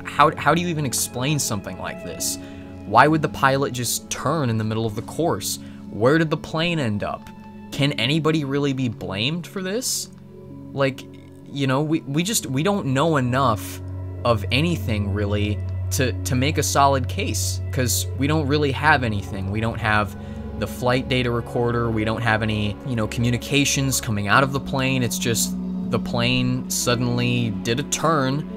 how do you even explain something like this? Why would the pilot just turn in the middle of the course? Where did the plane end up? Can anybody really be blamed for this? Like, you know, we don't know enough of anything really to make a solid case, because we don't really have anything. We don't have the flight data recorder. We don't have any, you know, communications coming out of the plane. It's just the plane suddenly did a turn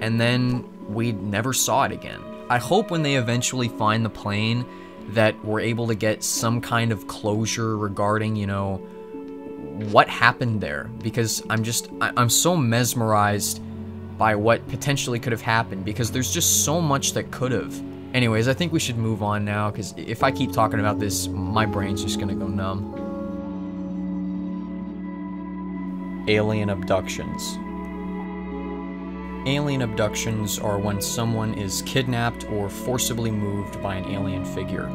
and then we never saw it again. I hope when they eventually find the plane that we're able to get some kind of closure regarding, you know, what happened there, because I'm so mesmerized by what potentially could have happened, because there's just so much that could have. Anyways, I think we should move on now, because if I keep talking about this, my brain's just gonna go numb. Alien abductions. Alien abductions are when someone is kidnapped or forcibly moved by an alien figure.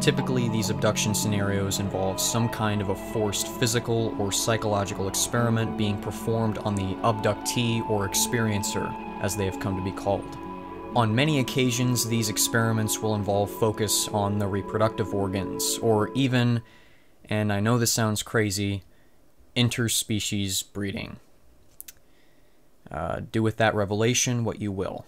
Typically, these abduction scenarios involve some kind of a forced physical or psychological experiment being performed on the abductee or experiencer, as they have come to be called. On many occasions, these experiments will involve focus on the reproductive organs, or even, and I know this sounds crazy, interspecies breeding. Do with that revelation what you will.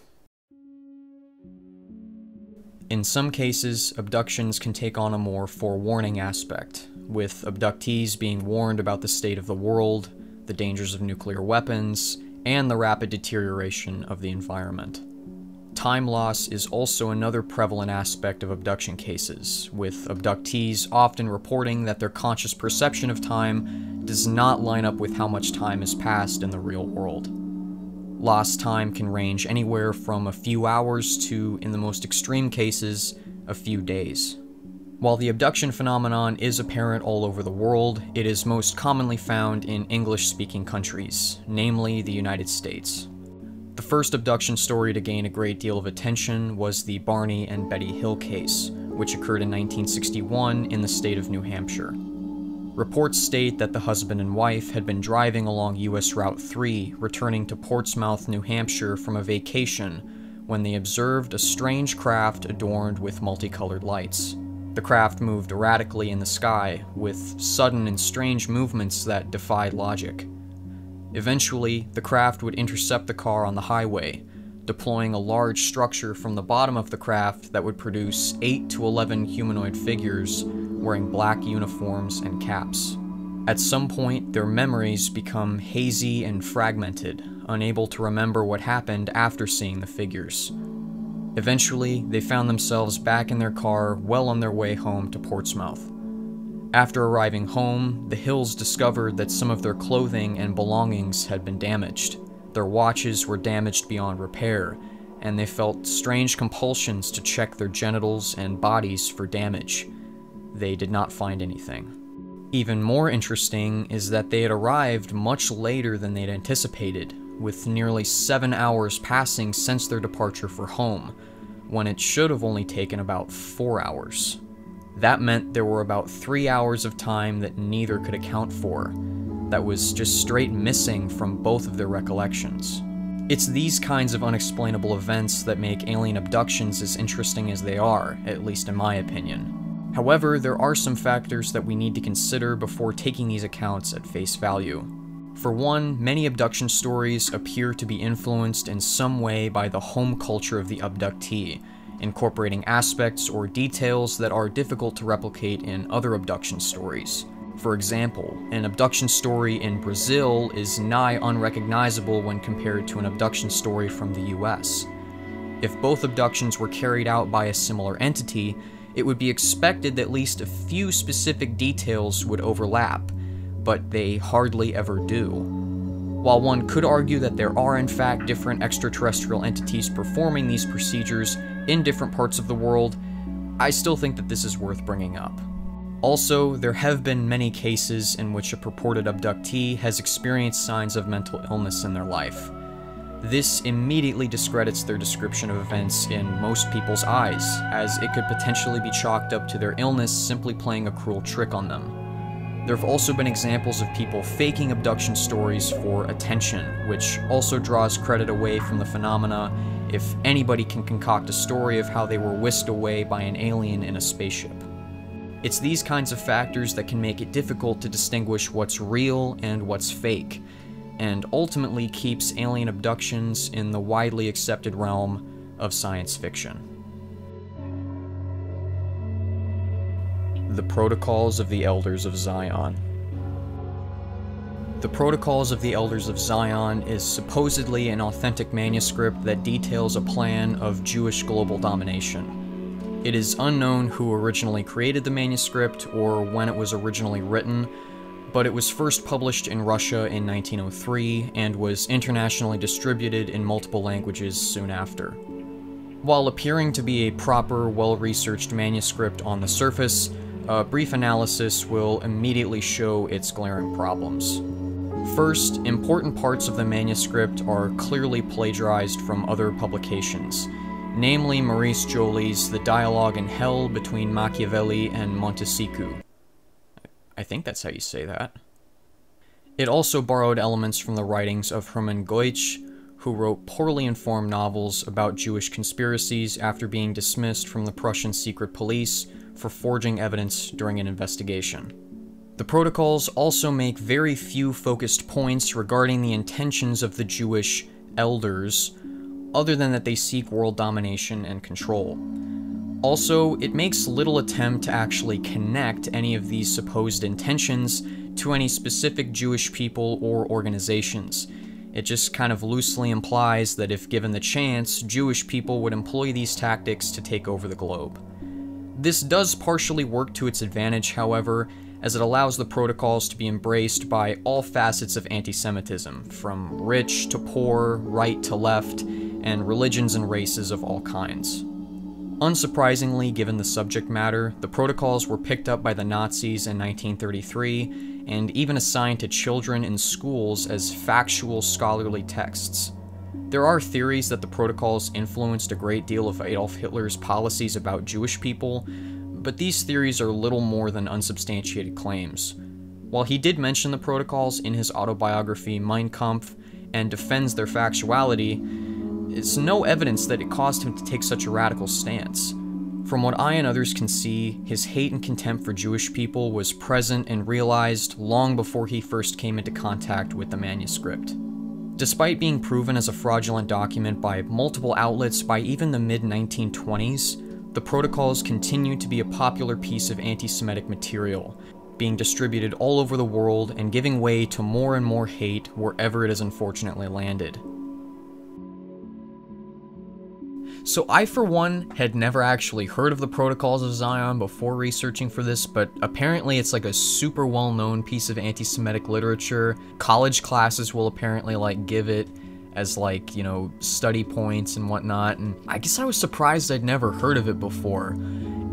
In some cases, abductions can take on a more forewarning aspect, with abductees being warned about the state of the world, the dangers of nuclear weapons, and the rapid deterioration of the environment. Time loss is also another prevalent aspect of abduction cases, with abductees often reporting that their conscious perception of time does not line up with how much time has passed in the real world. Lost time can range anywhere from a few hours to, in the most extreme cases, a few days. While the abduction phenomenon is apparent all over the world, it is most commonly found in English-speaking countries, namely the United States. The first abduction story to gain a great deal of attention was the Barney and Betty Hill case, which occurred in 1961 in the state of New Hampshire. Reports state that the husband and wife had been driving along U.S. Route 3, returning to Portsmouth, New Hampshire from a vacation, when they observed a strange craft adorned with multicolored lights. The craft moved erratically in the sky, with sudden and strange movements that defied logic. Eventually, the craft would intercept the car on the highway, deploying a large structure from the bottom of the craft that would produce 8 to 11 humanoid figures wearing black uniforms and caps. At some point, their memories become hazy and fragmented, unable to remember what happened after seeing the figures. Eventually, they found themselves back in their car, well on their way home to Portsmouth. After arriving home, the Hills discovered that some of their clothing and belongings had been damaged. Their watches were damaged beyond repair, and they felt strange compulsions to check their genitals and bodies for damage. They did not find anything. Even more interesting is that they had arrived much later than they'd anticipated, with nearly 7 hours passing since their departure for home, when it should have only taken about 4 hours. That meant there were about 3 hours of time that neither could account for, that was just straight missing from both of their recollections. It's these kinds of unexplainable events that make alien abductions as interesting as they are, at least in my opinion. However, there are some factors that we need to consider before taking these accounts at face value. For one, many abduction stories appear to be influenced in some way by the home culture of the abductee, incorporating aspects or details that are difficult to replicate in other abduction stories. For example, an abduction story in Brazil is nigh unrecognizable when compared to an abduction story from the US. If both abductions were carried out by a similar entity, it would be expected that at least a few specific details would overlap, but they hardly ever do. While one could argue that there are in fact different extraterrestrial entities performing these procedures in different parts of the world, I still think that this is worth bringing up. Also, there have been many cases in which a purported abductee has experienced signs of mental illness in their life. This immediately discredits their description of events in most people's eyes, as it could potentially be chalked up to their illness simply playing a cruel trick on them. There have also been examples of people faking abduction stories for attention, which also draws credit away from the phenomena if anybody can concoct a story of how they were whisked away by an alien in a spaceship. It's these kinds of factors that can make it difficult to distinguish what's real and what's fake, and ultimately keeps alien abductions in the widely accepted realm of science fiction. The Protocols of the Elders of Zion. The Protocols of the Elders of Zion is supposedly an authentic manuscript that details a plan of Jewish global domination. It is unknown who originally created the manuscript or when it was originally written, but it was first published in Russia in 1903 and was internationally distributed in multiple languages soon after. While appearing to be a proper, well-researched manuscript on the surface, a brief analysis will immediately show its glaring problems. First, important parts of the manuscript are clearly plagiarized from other publications, namely Maurice Joly's The Dialogue in Hell between Machiavelli and Montesquieu. I think that's how you say that. It also borrowed elements from the writings of Hermann Goetsch, who wrote poorly informed novels about Jewish conspiracies after being dismissed from the Prussian secret police for forging evidence during an investigation. The protocols also make very few focused points regarding the intentions of the Jewish elders, other than that they seek world domination and control. Also, it makes little attempt to actually connect any of these supposed intentions to any specific Jewish people or organizations. It just kind of loosely implies that if given the chance, Jewish people would employ these tactics to take over the globe. This does partially work to its advantage, however, as it allows the protocols to be embraced by all facets of anti-Semitism, from rich to poor, right to left, and religions and races of all kinds. Unsurprisingly, given the subject matter, the protocols were picked up by the Nazis in 1933 and even assigned to children in schools as factual scholarly texts. There are theories that the protocols influenced a great deal of Adolf Hitler's policies about Jewish people, but these theories are little more than unsubstantiated claims. While he did mention the protocols in his autobiography Mein Kampf and defends their factuality, it's no evidence that it caused him to take such a radical stance. From what I and others can see, his hate and contempt for Jewish people was present and realized long before he first came into contact with the manuscript. Despite being proven as a fraudulent document by multiple outlets by even the mid-1920s, the protocols continue to be a popular piece of anti-Semitic material, being distributed all over the world and giving way to more and more hate wherever it has unfortunately landed. So I, for one, had never actually heard of the Protocols of Zion before researching for this, but apparently it's like a super well-known piece of anti-Semitic literature. College classes will apparently like give it as like, you know, study points and whatnot, and I guess I was surprised I'd never heard of it before.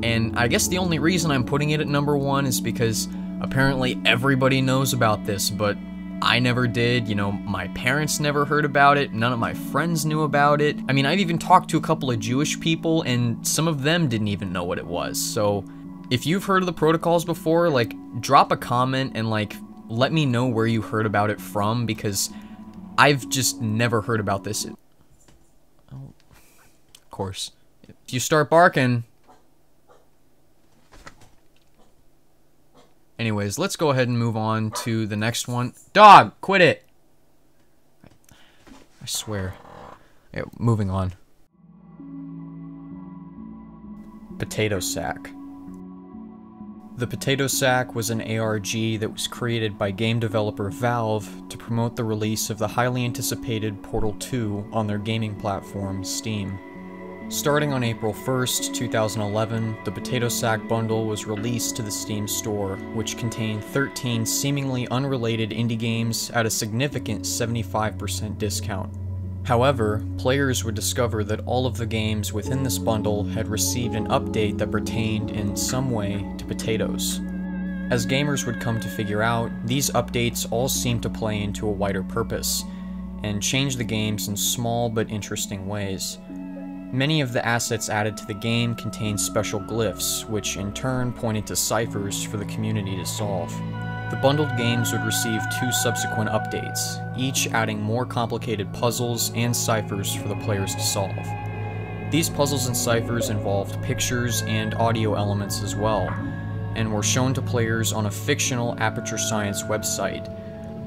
And I guess the only reason I'm putting it at #1 is because apparently everybody knows about this, but I never did. You know, my parents never heard about it, none of my friends knew about it. I mean, I've even talked to a couple of Jewish people and some of them didn't even know what it was. So if you've heard of the protocols before, like, drop a comment and like let me know where you heard about it from, because I've just never heard about this. Oh, of course. If you start barking. Anyways, let's go ahead and move on to the next one. Dog, quit it! I swear. Yeah, moving on. Potato sack. The Potato Sack was an ARG that was created by game developer Valve to promote the release of the highly anticipated Portal 2 on their gaming platform, Steam. Starting on April 1st, 2011, the Potato Sack bundle was released to the Steam store, which contained 13 seemingly unrelated indie games at a significant 75% discount. However, players would discover that all of the games within this bundle had received an update that pertained in some way to potatoes. As gamers would come to figure out, these updates all seemed to play into a wider purpose, and change the games in small but interesting ways. Many of the assets added to the game contained special glyphs, which in turn pointed to ciphers for the community to solve. The bundled games would receive 2 subsequent updates, each adding more complicated puzzles and ciphers for the players to solve. These puzzles and ciphers involved pictures and audio elements as well, and were shown to players on a fictional Aperture Science website,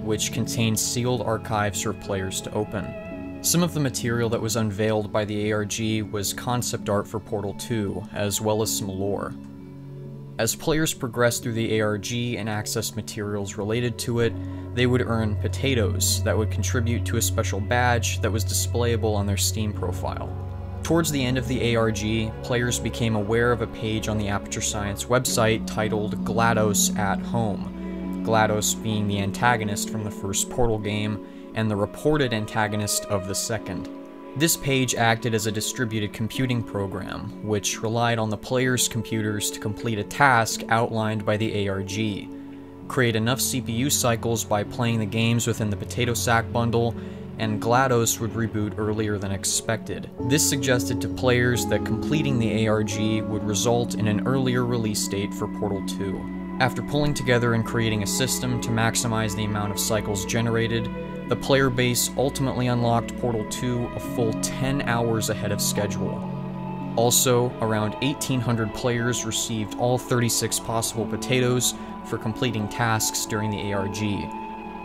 which contains sealed archives for players to open. Some of the material that was unveiled by the ARG was concept art for Portal 2, as well as some lore. As players progressed through the ARG and accessed materials related to it, they would earn potatoes that would contribute to a special badge that was displayable on their Steam profile. Towards the end of the ARG, players became aware of a page on the Aperture Science website titled GLaDOS at Home, GLaDOS being the antagonist from the first Portal game, and the reported antagonist of the second. This page acted as a distributed computing program, which relied on the players' computers to complete a task outlined by the ARG. Create enough CPU cycles by playing the games within the Potato Sack bundle, and GLaDOS would reboot earlier than expected. This suggested to players that completing the ARG would result in an earlier release date for Portal 2. After pulling together and creating a system to maximize the amount of cycles generated, the player base ultimately unlocked Portal 2 a full 10 hours ahead of schedule. Also, around 1,800 players received all 36 possible potatoes for completing tasks during the ARG.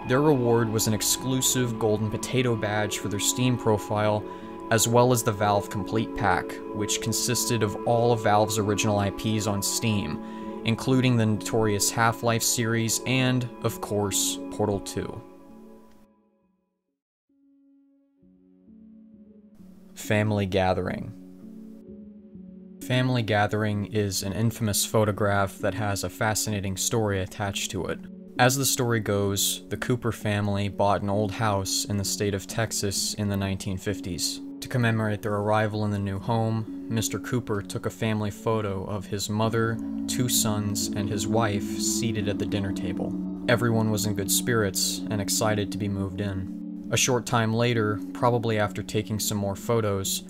Their reward was an exclusive golden potato badge for their Steam profile, as well as the Valve Complete Pack, which consisted of all of Valve's original IPs on Steam, including the notorious Half-Life series and, of course, Portal 2. Family Gathering. Family Gathering is an infamous photograph that has a fascinating story attached to it. As the story goes, the Cooper family bought an old house in the state of Texas in the 1950s. To commemorate their arrival in the new home, Mr. Cooper took a family photo of his mother, two sons, and his wife seated at the dinner table. Everyone was in good spirits and excited to be moved in. A short time later, probably after taking some more photos,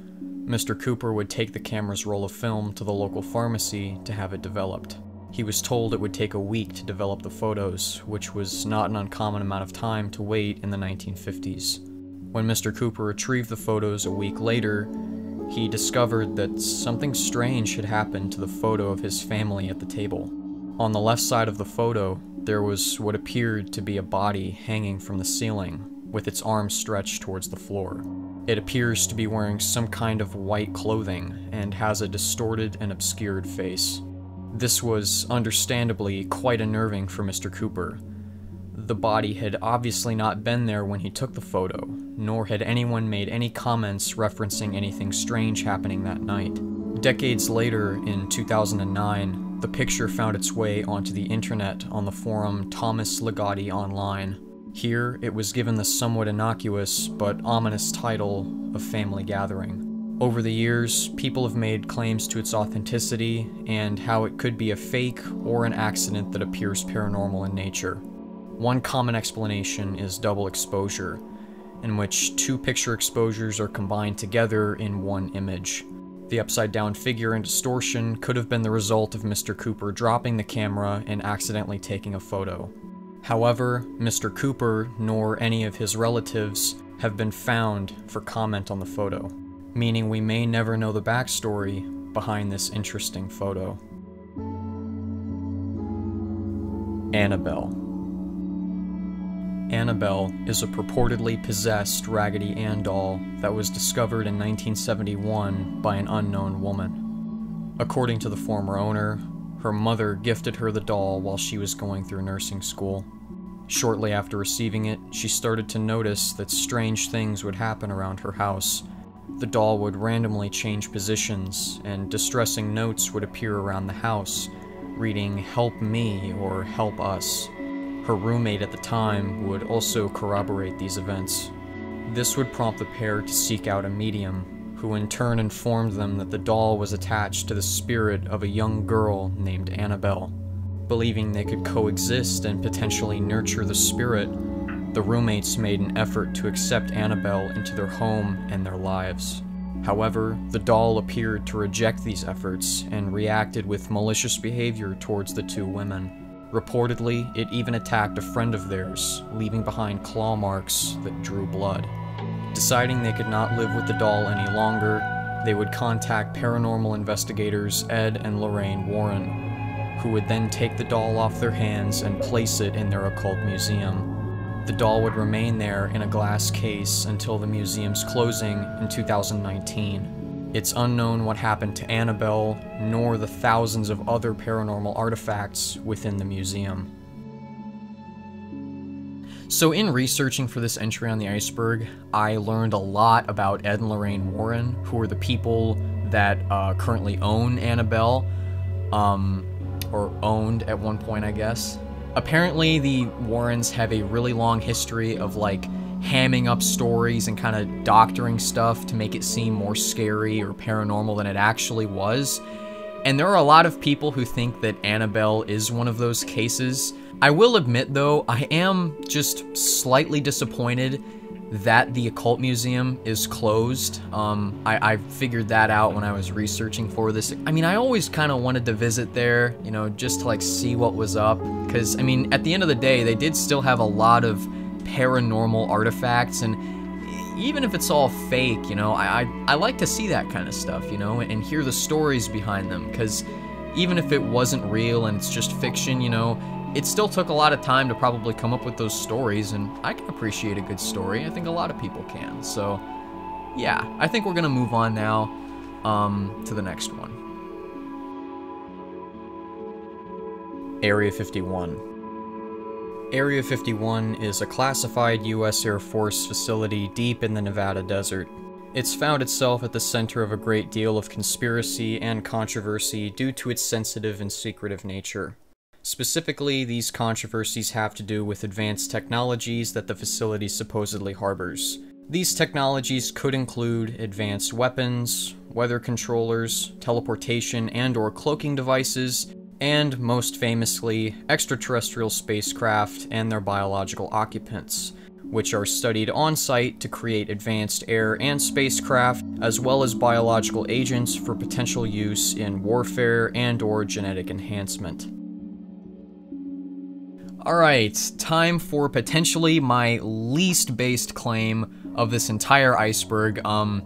Mr. Cooper would take the camera's roll of film to the local pharmacy to have it developed. He was told it would take a week to develop the photos, which was not an uncommon amount of time to wait in the 1950s. When Mr. Cooper retrieved the photos a week later, he discovered that something strange had happened to the photo of his family at the table. On the left side of the photo, there was what appeared to be a body hanging from the ceiling, with its arms stretched towards the floor. It appears to be wearing some kind of white clothing and has a distorted and obscured face. This was understandably quite unnerving for Mr. Cooper. The body had obviously not been there when he took the photo, nor had anyone made any comments referencing anything strange happening that night. Decades later, in 2009, the picture found its way onto the internet on the forum Thomas Ligotti Online. Here, it was given the somewhat innocuous but ominous title of Family Gathering. Over the years, people have made claims to its authenticity and how it could be a fake or an accident that appears paranormal in nature. One common explanation is double exposure, in which two picture exposures are combined together in one image. The upside-down figure and distortion could have been the result of Mr. Cooper dropping the camera and accidentally taking a photo. However, Mr. Cooper, nor any of his relatives, have been found for comment on the photo, meaning we may never know the backstory behind this interesting photo. Annabelle. Annabelle is a purportedly possessed Raggedy Ann doll that was discovered in 1971 by an unknown woman. According to the former owner, her mother gifted her the doll while she was going through nursing school. Shortly after receiving it, she started to notice that strange things would happen around her house. The doll would randomly change positions, and distressing notes would appear around the house, reading "Help me" or "Help us." Her roommate at the time would also corroborate these events. This would prompt the pair to seek out a medium, who in turn informed them that the doll was attached to the spirit of a young girl named Annabelle. Believing they could coexist and potentially nurture the spirit, the roommates made an effort to accept Annabelle into their home and their lives. However, the doll appeared to reject these efforts and reacted with malicious behavior towards the two women. Reportedly, it even attacked a friend of theirs, leaving behind claw marks that drew blood. Deciding they could not live with the doll any longer, they would contact paranormal investigators Ed and Lorraine Warren. who would then take the doll off their hands and place it in their occult museum. The doll would remain there in a glass case until the museum's closing in 2019. It's unknown what happened to Annabelle, nor the thousands of other paranormal artifacts within the museum. So in researching for this entry on the iceberg, I learned a lot about Ed and Lorraine Warren, who are the people that currently own Annabelle, or owned at one point, I guess. Apparently the Warrens have a really long history of like hamming up stories and kind of doctoring stuff to make it seem more scary or paranormal than it actually was. And there are a lot of people who think that Annabelle is one of those cases. I will admit though, I am just slightly disappointed that the Occult Museum is closed. I figured that out when I was researching for this. I mean, I always kind of wanted to visit there, you know, just to like see what was up. Because, I mean, at the end of the day, they did still have a lot of paranormal artifacts, and even if it's all fake, you know, I like to see that kind of stuff, you know, and hear the stories behind them. Because even if it wasn't real and it's just fiction, you know, it still took a lot of time to probably come up with those stories, and I can appreciate a good story. I think a lot of people can. So, yeah, I think we're gonna move on now to the next one. Area 51. Area 51 is a classified U.S. Air Force facility deep in the Nevada desert. It's found itself at the center of a great deal of conspiracy and controversy due to its sensitive and secretive nature. Specifically, these controversies have to do with advanced technologies that the facility supposedly harbors. These technologies could include advanced weapons, weather controllers, teleportation and/or cloaking devices, and, most famously, extraterrestrial spacecraft and their biological occupants, which are studied on-site to create advanced air and spacecraft, as well as biological agents for potential use in warfare and/or genetic enhancement. Alright, time for potentially my least based claim of this entire iceberg. I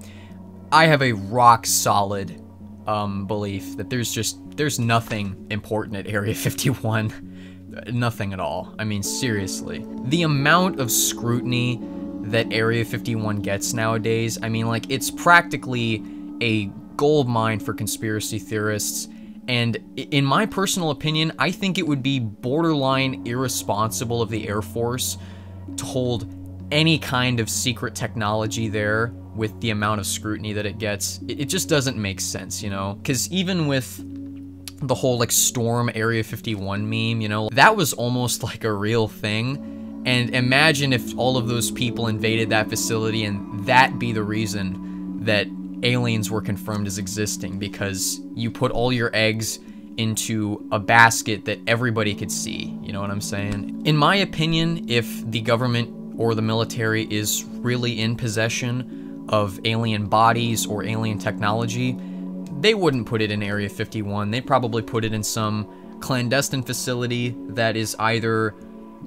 have a rock solid belief that there's nothing important at Area 51. Nothing at all. I mean, seriously. The amount of scrutiny that Area 51 gets nowadays, I mean, like, it's practically a gold mine for conspiracy theorists. And in my personal opinion, I think it would be borderline irresponsible of the Air Force to hold any kind of secret technology there with the amount of scrutiny that it gets. It just doesn't make sense, you know? Because even with the whole, like, Storm Area 51 meme, you know, that was almost like a real thing. And imagine if all of those people invaded that facility and that be the reason that aliens were confirmed as existing, because you put all your eggs into a basket that everybody could see, you know what I'm saying? In my opinion, if the government or the military is really in possession of alien bodies or alien technology, they wouldn't put it in Area 51. They probably put it in some clandestine facility that is either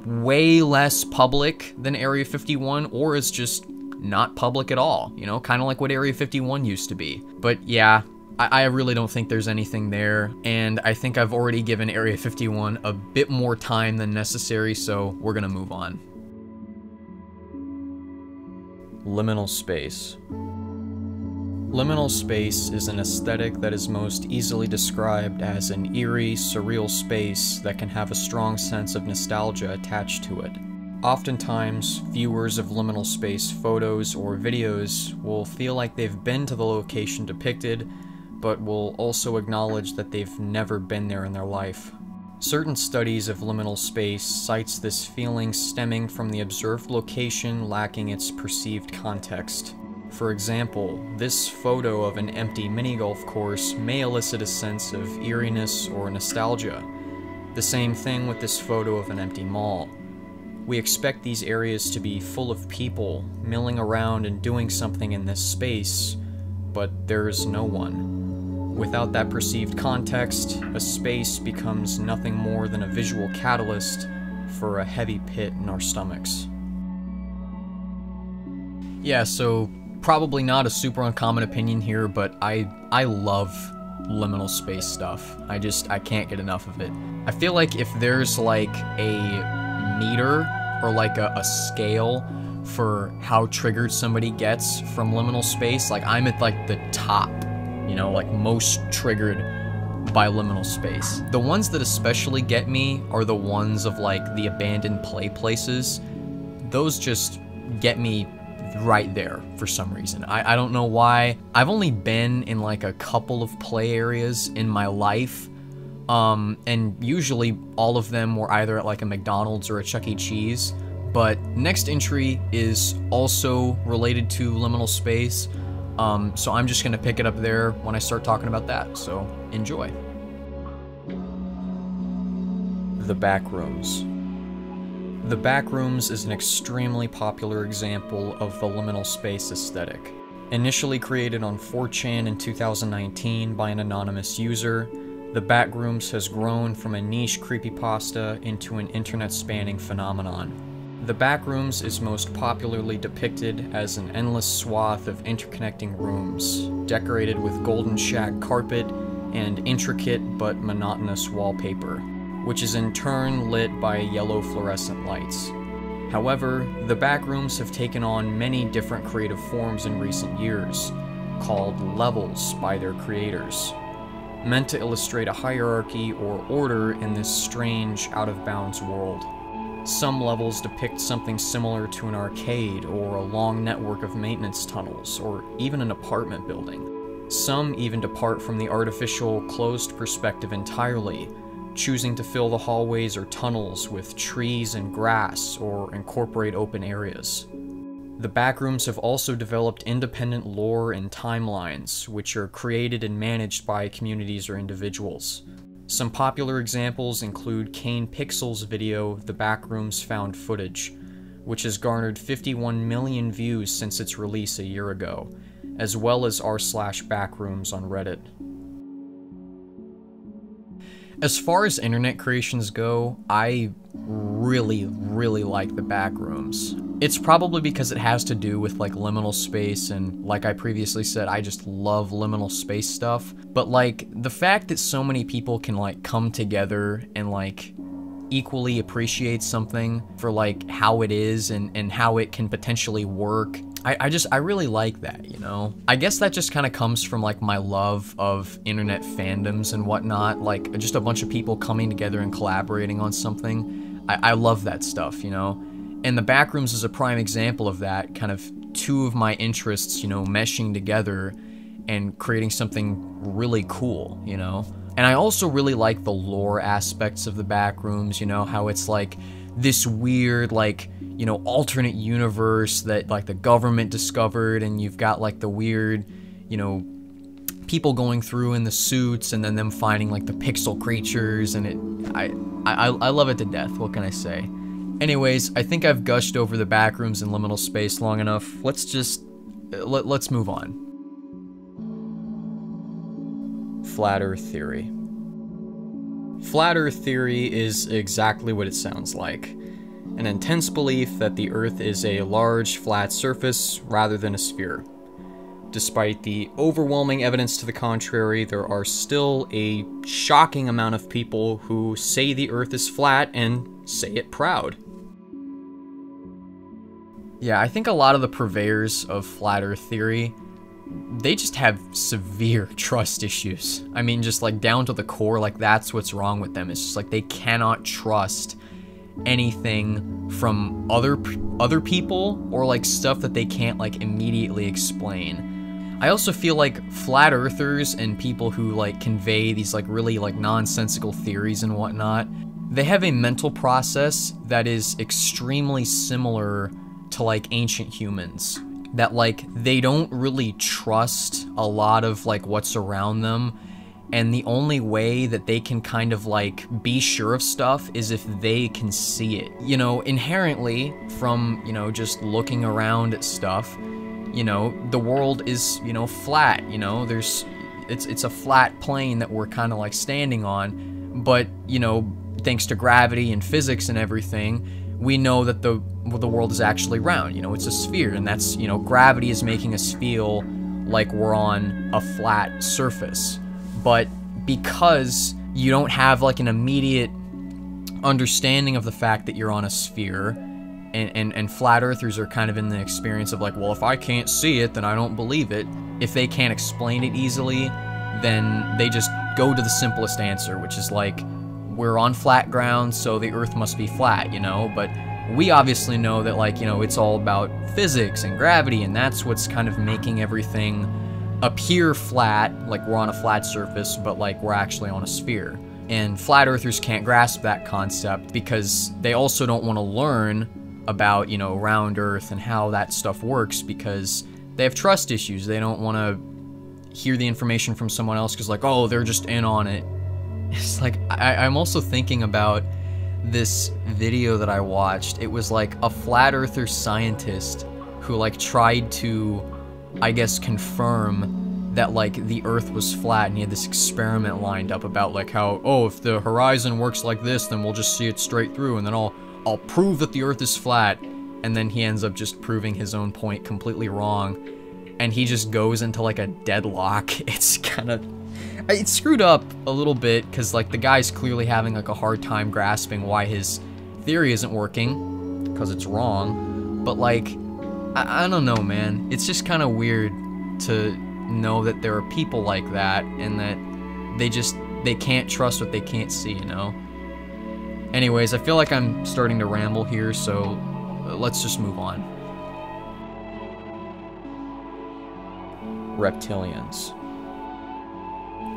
way less public than Area 51 or is just not public at all, you know, kind of like what Area 51 used to be. But yeah, I really don't think there's anything there, and I think I've already given Area 51 a bit more time than necessary, so we're gonna move on. Liminal space. Liminal space is an aesthetic that is most easily described as an eerie, surreal space that can have a strong sense of nostalgia attached to it. Oftentimes, viewers of liminal space photos or videos will feel like they've been to the location depicted, but will also acknowledge that they've never been there in their life. Certain studies of liminal space cites this feeling stemming from the observed location lacking its perceived context. For example, this photo of an empty mini-golf course may elicit a sense of eeriness or nostalgia. The same thing with this photo of an empty mall. We expect these areas to be full of people, milling around and doing something in this space, but there is no one. Without that perceived context, a space becomes nothing more than a visual catalyst for a heavy pit in our stomachs. Yeah, so probably not a super uncommon opinion here, but I love liminal space stuff. I can't get enough of it. I feel like if there's like a meter or like a scale for how triggered somebody gets from liminal space, like I'm at like the top, you know, like most triggered by liminal space. The ones that especially get me are the ones of like the abandoned play places. Those just get me right there for some reason. I don't know why. I've only been in like a couple of play areas in my life, and usually all of them were either at like a McDonald's or a Chuck E. Cheese. But next entry is also related to liminal space, so I'm just gonna pick it up there when I start talking about that, so enjoy. The back rooms. The back rooms is an extremely popular example of the liminal space aesthetic. Initially created on 4chan in 2019 by an anonymous user, The Back Rooms has grown from a niche creepypasta into an internet-spanning phenomenon. The Back Rooms is most popularly depicted as an endless swath of interconnecting rooms, decorated with golden shag carpet and intricate but monotonous wallpaper, which is in turn lit by yellow fluorescent lights. However, the backrooms have taken on many different creative forms in recent years, called levels by their creators, meant to illustrate a hierarchy or order in this strange, out-of-bounds world. Some levels depict something similar to an arcade or a long network of maintenance tunnels, or even an apartment building. Some even depart from the artificial, closed perspective entirely, choosing to fill the hallways or tunnels with trees and grass or incorporate open areas. The backrooms have also developed independent lore and timelines, which are created and managed by communities or individuals. Some popular examples include Kane Pixel's video, The Backrooms Found Footage, which has garnered 51 million views since its release a year ago, as well as r/backrooms on Reddit. As far as internet creations go, I really, really like the backrooms. It's probably because it has to do with like liminal space, and like I previously said, I just love liminal space stuff. But like the fact that so many people can like come together and like equally appreciate something for like how it is and how it can potentially work, I really like that, you know? I guess that just kind of comes from like my love of internet fandoms and whatnot, like just a bunch of people coming together and collaborating on something. I love that stuff, you know? And the backrooms is a prime example of that, kind of two of my interests, you know, meshing together and creating something really cool, you know? And I also really like the lore aspects of the backrooms, you know, how it's like this weird, like, you know, alternate universe that like the government discovered, and you've got like the weird, you know, people going through in the suits and then them finding like the pixel creatures, and I love it to death. What can I say? Anyways, I think I've gushed over the backrooms and liminal space long enough. Let's move on. Flat Earth theory. Flat Earth theory is exactly what it sounds like. An intense belief that the Earth is a large, flat surface rather than a sphere. Despite the overwhelming evidence to the contrary, there are still a shocking amount of people who say the Earth is flat and say it proud. Yeah, I think a lot of the purveyors of flat Earth theory, they just have severe trust issues. I mean, just like down to the core, like that's what's wrong with them. It's just like they cannot trust anything from other people, or like stuff that they can't like immediately explain. I also feel like flat earthers and people who like convey these like really like nonsensical theories and whatnot, they have a mental process that is extremely similar to like ancient humans, that like they don't really trust a lot of like what's around them. And the only way that they can kind of like be sure of stuff is if they can see it. You know, inherently from, you know, just looking around at stuff, you know, the world is, you know, flat, you know, it's a flat plane that we're kind of like standing on. But, you know, thanks to gravity and physics and everything, we know that the world is actually round, you know, it's a sphere, and that's, you know, gravity is making us feel like we're on a flat surface. but because you don't have like an immediate understanding of the fact that you're on a sphere, and flat earthers are kind of in the experience of like, well, if I can't see it, then I don't believe it. If they can't explain it easily, then they just go to the simplest answer, which is like, we're on flat ground, so the earth must be flat, you know? But we obviously know that, like, you know, it's all about physics and gravity, and that's what's kind of making everything appear flat, like we're on a flat surface, but like we're actually on a sphere. And flat earthers can't grasp that concept because they also don't want to learn about, you know, round earth and how that stuff works because they have trust issues. They don't want to hear the information from someone else because, like, oh, they're just in on it. It's like, I'm also thinking about this video that I watched. It was like a flat earther scientist who like tried to, I guess, confirm that like the earth was flat, and he had this experiment lined up about like how, oh, if the horizon works like this, then we'll just see it straight through, and then I'll prove that the earth is flat. And then he ends up just proving his own point completely wrong, and he just goes into like a deadlock. It's kind of, it's screwed up a little bit because like the guy's clearly having like a hard time grasping why his theory isn't working because it's wrong. But like, I don't know, man. It's just kind of weird to know that there are people like that and that they can't trust what they can't see, you know? Anyways, I feel like I'm starting to ramble here, so let's just move on. Reptilians.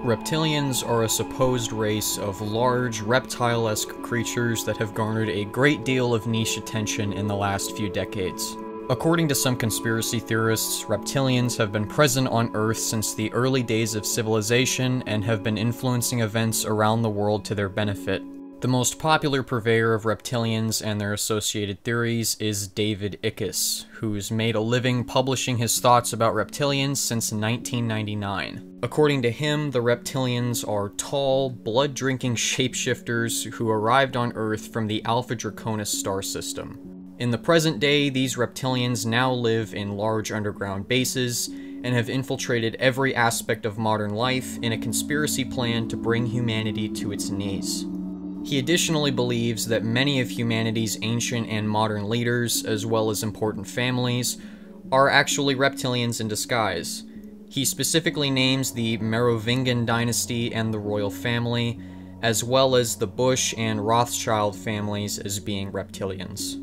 Reptilians are a supposed race of large, reptile-esque creatures that have garnered a great deal of niche attention in the last few decades. According to some conspiracy theorists, reptilians have been present on Earth since the early days of civilization and have been influencing events around the world to their benefit. The most popular purveyor of reptilians and their associated theories is David Icke, who's made a living publishing his thoughts about reptilians since 1999. According to him, the reptilians are tall, blood-drinking shapeshifters who arrived on Earth from the Alpha Draconis star system. In the present day, these reptilians now live in large underground bases and have infiltrated every aspect of modern life in a conspiracy plan to bring humanity to its knees. He additionally believes that many of humanity's ancient and modern leaders, as well as important families, are actually reptilians in disguise. He specifically names the Merovingian dynasty and the royal family, as well as the Bush and Rothschild families as being reptilians.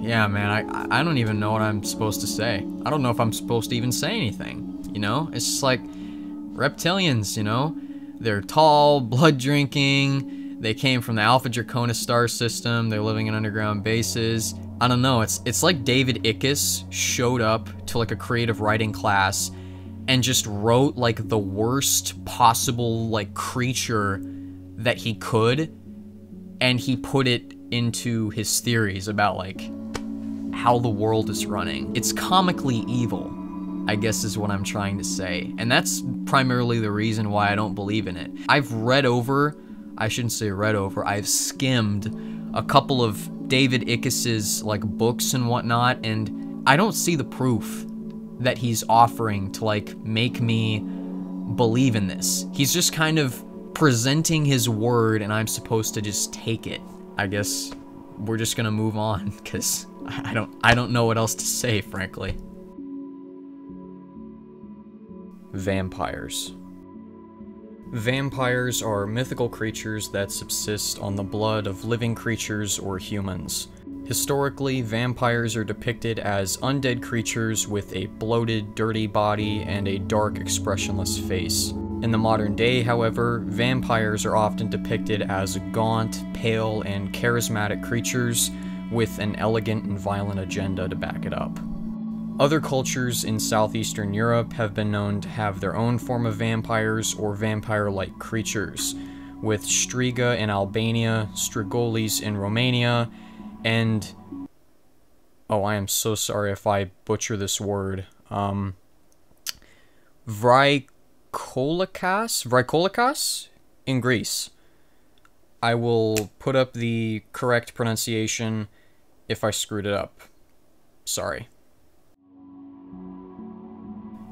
Yeah, man, I don't even know what I'm supposed to say. I don't know if I'm supposed to even say anything, you know? It's just like, reptilians, you know? They're tall, blood-drinking, they came from the Alpha Draconis star system, they're living in underground bases. I don't know, it's like David Icke showed up to like a creative writing class and just wrote like the worst possible like creature that he could, and he put it into his theories about like how the world is running. It's comically evil, I guess, is what I'm trying to say. And that's primarily the reason why I don't believe in it. I've skimmed a couple of David Icke's like books and whatnot, and I don't see the proof that he's offering to like make me believe in this. He's just kind of presenting his word and I'm supposed to just take it. I guess we're just gonna move on because I don't know what else to say, frankly. Vampires. Vampires are mythical creatures that subsist on the blood of living creatures or humans. Historically, vampires are depicted as undead creatures with a bloated, dirty body and a dark, expressionless face. In the modern day, however, vampires are often depicted as gaunt, pale, and charismatic creatures with an elegant and violent agenda to back it up. Other cultures in southeastern Europe have been known to have their own form of vampires or vampire-like creatures, with Striga in Albania, Strigolis in Romania, and... oh, I am so sorry if I butcher this word. Vrykolikas in Greece. I will put up the correct pronunciation if I screwed it up. Sorry.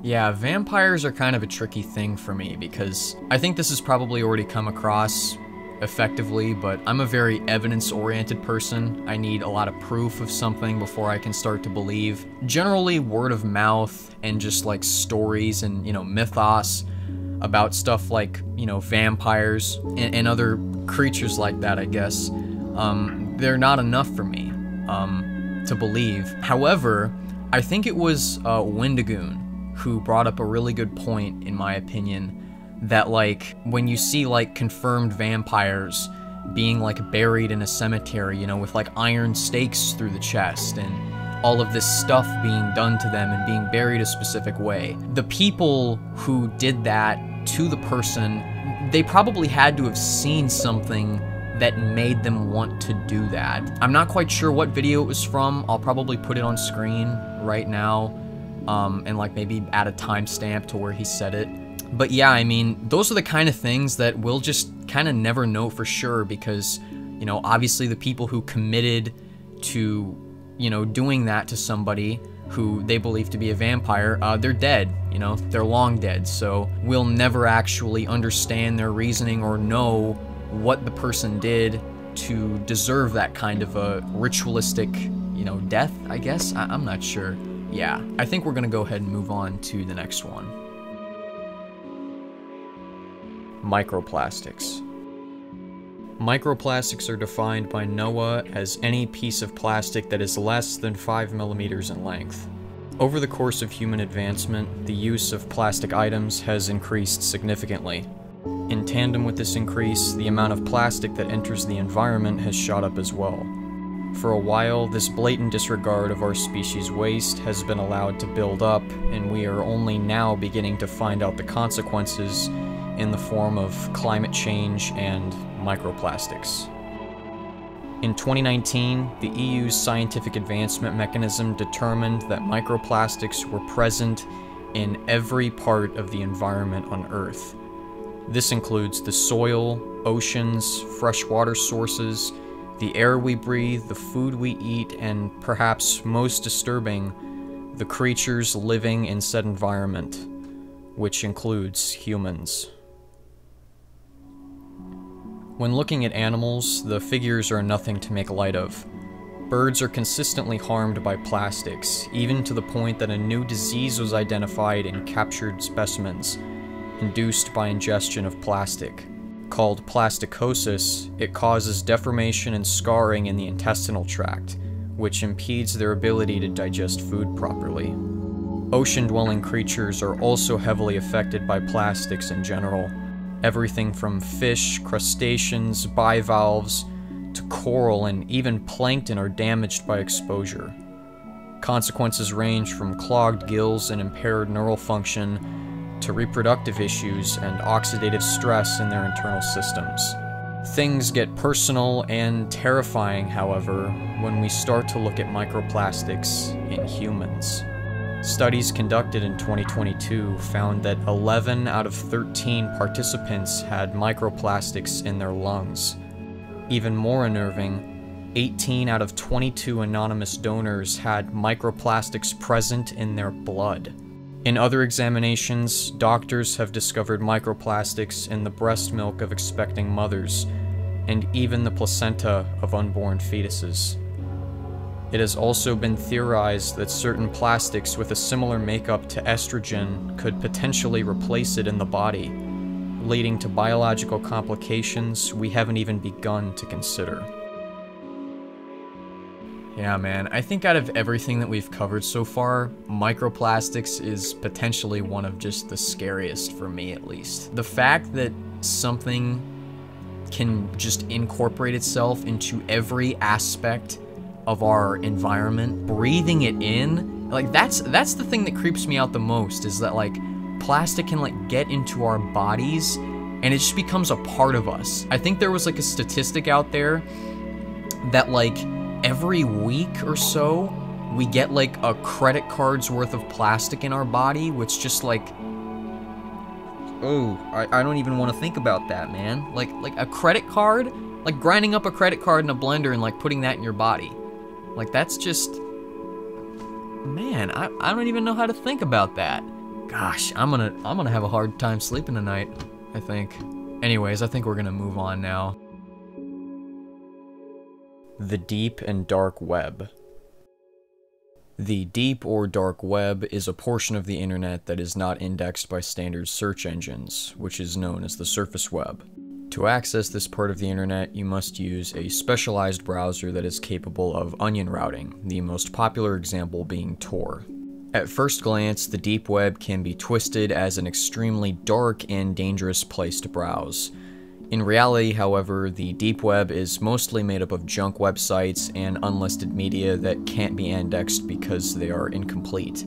Yeah, vampires are kind of a tricky thing for me because I think this has probably already come across effectively, but I'm a very evidence-oriented person. I need a lot of proof of something before I can start to believe. Generally, word of mouth and just like stories and, you know, mythos about stuff like, you know, vampires and other creatures like that, I guess, they're not enough for me to believe. However, I think it was Wendigoon who brought up a really good point, in my opinion, that like when you see like confirmed vampires being like buried in a cemetery, you know, with like iron stakes through the chest and all of this stuff being done to them and being buried a specific way, the people who did that to the person, they probably had to have seen something that made them want to do that. I'm not quite sure what video it was from. I'll probably put it on screen right now and like maybe add a timestamp to where he said it. But yeah, I mean, those are the kind of things that we'll just kind of never know for sure because, you know, obviously the people who committed to, you know, doing that to somebody who they believe to be a vampire, they're dead, you know, they're long dead. So we'll never actually understand their reasoning or know what the person did to deserve that kind of a ritualistic, you know, death, I guess. I'm not sure. Yeah, I think we're gonna go ahead and move on to the next one. Microplastics. Microplastics are defined by NOAA as any piece of plastic that is less than 5 millimeters in length. Over the course of human advancement, the use of plastic items has increased significantly. In tandem with this increase, the amount of plastic that enters the environment has shot up as well. For a while, this blatant disregard of our species' waste has been allowed to build up, and we are only now beginning to find out the consequences in the form of climate change and microplastics. In 2019, the EU's scientific advancement mechanism determined that microplastics were present in every part of the environment on Earth. This includes the soil, oceans, freshwater sources, the air we breathe, the food we eat, and perhaps most disturbing, the creatures living in said environment, which includes humans. When looking at animals, the figures are nothing to make light of. Birds are consistently harmed by plastics, even to the point that a new disease was identified in captured specimens, induced by ingestion of plastic. Called plasticosis, it causes deformation and scarring in the intestinal tract, which impedes their ability to digest food properly. Ocean-dwelling creatures are also heavily affected by plastics in general. Everything from fish, crustaceans, bivalves, to coral, and even plankton are damaged by exposure. Consequences range from clogged gills and impaired neural function to reproductive issues and oxidative stress in their internal systems. Things get personal and terrifying, however, when we start to look at microplastics in humans. Studies conducted in 2022 found that 11 out of 13 participants had microplastics in their lungs. Even more unnerving, 18 out of 22 anonymous donors had microplastics present in their blood. In other examinations, doctors have discovered microplastics in the breast milk of expecting mothers, and even the placenta of unborn fetuses. It has also been theorized that certain plastics with a similar makeup to estrogen could potentially replace it in the body, leading to biological complications we haven't even begun to consider. Yeah, man, I think out of everything that we've covered so far, microplastics is potentially one of just the scariest, for me at least. The fact that something can just incorporate itself into every aspect of our environment, breathing it in, like that's the thing that creeps me out the most, is that like plastic can like get into our bodies and it just becomes a part of us. I think there was like a statistic out there that like every week or so we get like a credit card's worth of plastic in our body, which just like, oh, I don't even want to think about that, man. Like a credit card, like grinding up a credit card in a blender and like putting that in your body. Like that's just, man, I don't even know how to think about that. Gosh, I'm gonna have a hard time sleeping tonight, I think. Anyways, I think we're gonna move on now. The Deep and Dark Web. The deep or dark web is a portion of the internet that is not indexed by standard search engines, which is known as the surface web. To access this part of the internet, you must use a specialized browser that is capable of onion routing, the most popular example being Tor. At first glance, the deep web can be twisted as an extremely dark and dangerous place to browse. In reality, however, the deep web is mostly made up of junk websites and unlisted media that can't be indexed because they are incomplete.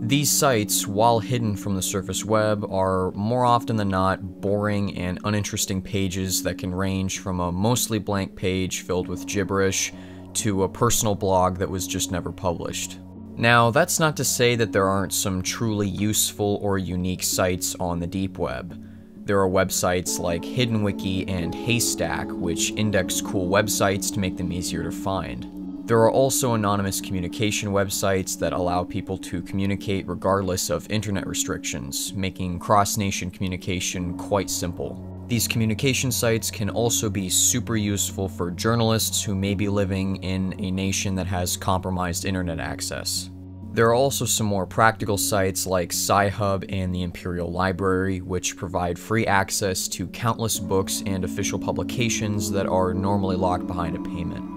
These sites, while hidden from the surface web, are more often than not boring and uninteresting pages that can range from a mostly blank page filled with gibberish to a personal blog that was just never published. Now, that's not to say that there aren't some truly useful or unique sites on the deep web. There are websites like Hidden Wiki and Haystack, which index cool websites to make them easier to find. There are also anonymous communication websites that allow people to communicate regardless of internet restrictions, making cross-nation communication quite simple. These communication sites can also be super useful for journalists who may be living in a nation that has compromised internet access. There are also some more practical sites like Sci-Hub and the Imperial Library, which provide free access to countless books and official publications that are normally locked behind a payment.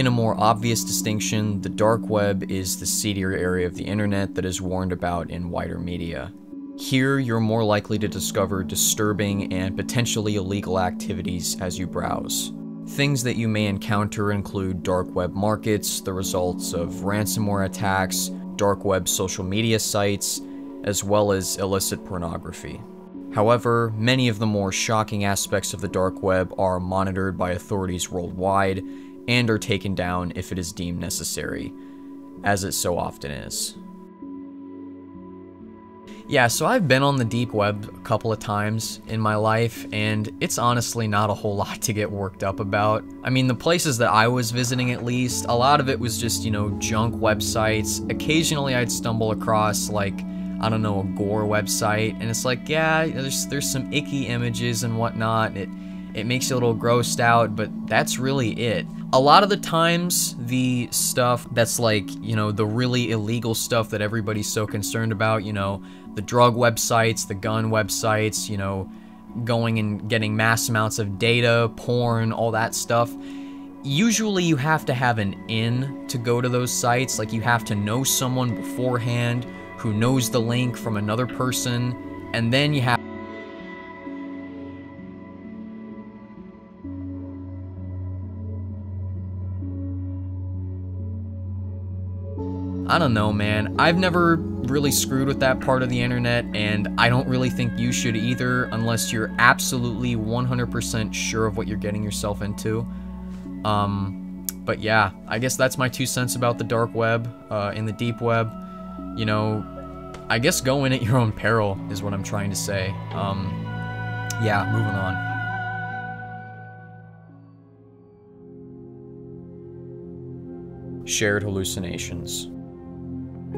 In a more obvious distinction, the dark web is the seedier area of the internet that is warned about in wider media. Here, you're more likely to discover disturbing and potentially illegal activities as you browse. Things that you may encounter include dark web markets, the results of ransomware attacks, dark web social media sites, as well as illicit pornography. However, many of the more shocking aspects of the dark web are monitored by authorities worldwide and are taken down if it is deemed necessary, as it so often is. Yeah, so I've been on the deep web a couple of times in my life, and it's honestly not a whole lot to get worked up about. I mean, the places that I was visiting at least, a lot of it was just, you know, junk websites. Occasionally I'd stumble across, like, I don't know, a gore website, and it's like, yeah, there's some icky images and whatnot. It makes you a little grossed out, but that's really it. A lot of the times, the stuff that's like, you know, the really illegal stuff that everybody's so concerned about, you know, the drug websites, the gun websites, you know, going and getting mass amounts of data, porn, all that stuff. Usually you have to have an in to go to those sites, like you have to know someone beforehand who knows the link from another person, and then you have I don't know, man. I've never really screwed with that part of the internet, and I don't really think you should either unless you're absolutely 100% sure of what you're getting yourself into. But yeah, I guess that's my 2 cents about the dark web and the deep web. You know, I guess go in at your own peril is what I'm trying to say. Yeah, moving on. Shared hallucinations.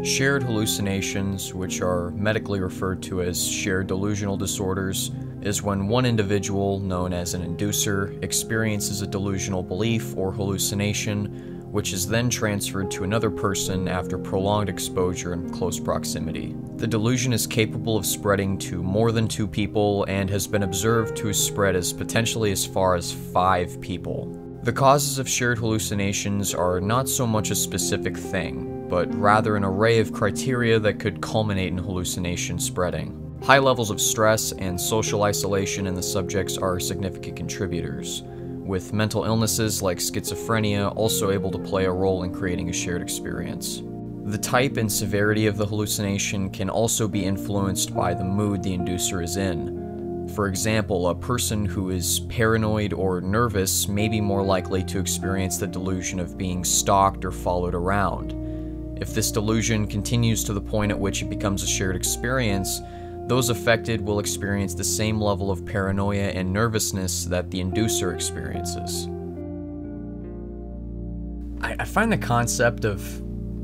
Shared hallucinations, which are medically referred to as shared delusional disorders, is when one individual, known as an inducer, experiences a delusional belief or hallucination, which is then transferred to another person after prolonged exposure and close proximity. The delusion is capable of spreading to more than 2 people and has been observed to spread as potentially as far as 5 people. The causes of shared hallucinations are not so much a specific thing, but rather an array of criteria that could culminate in hallucination spreading. High levels of stress and social isolation in the subjects are significant contributors, with mental illnesses like schizophrenia also able to play a role in creating a shared experience. The type and severity of the hallucination can also be influenced by the mood the inducer is in. For example, a person who is paranoid or nervous may be more likely to experience the delusion of being stalked or followed around. If this delusion continues to the point at which it becomes a shared experience, those affected will experience the same level of paranoia and nervousness that the inducer experiences. I find the concept of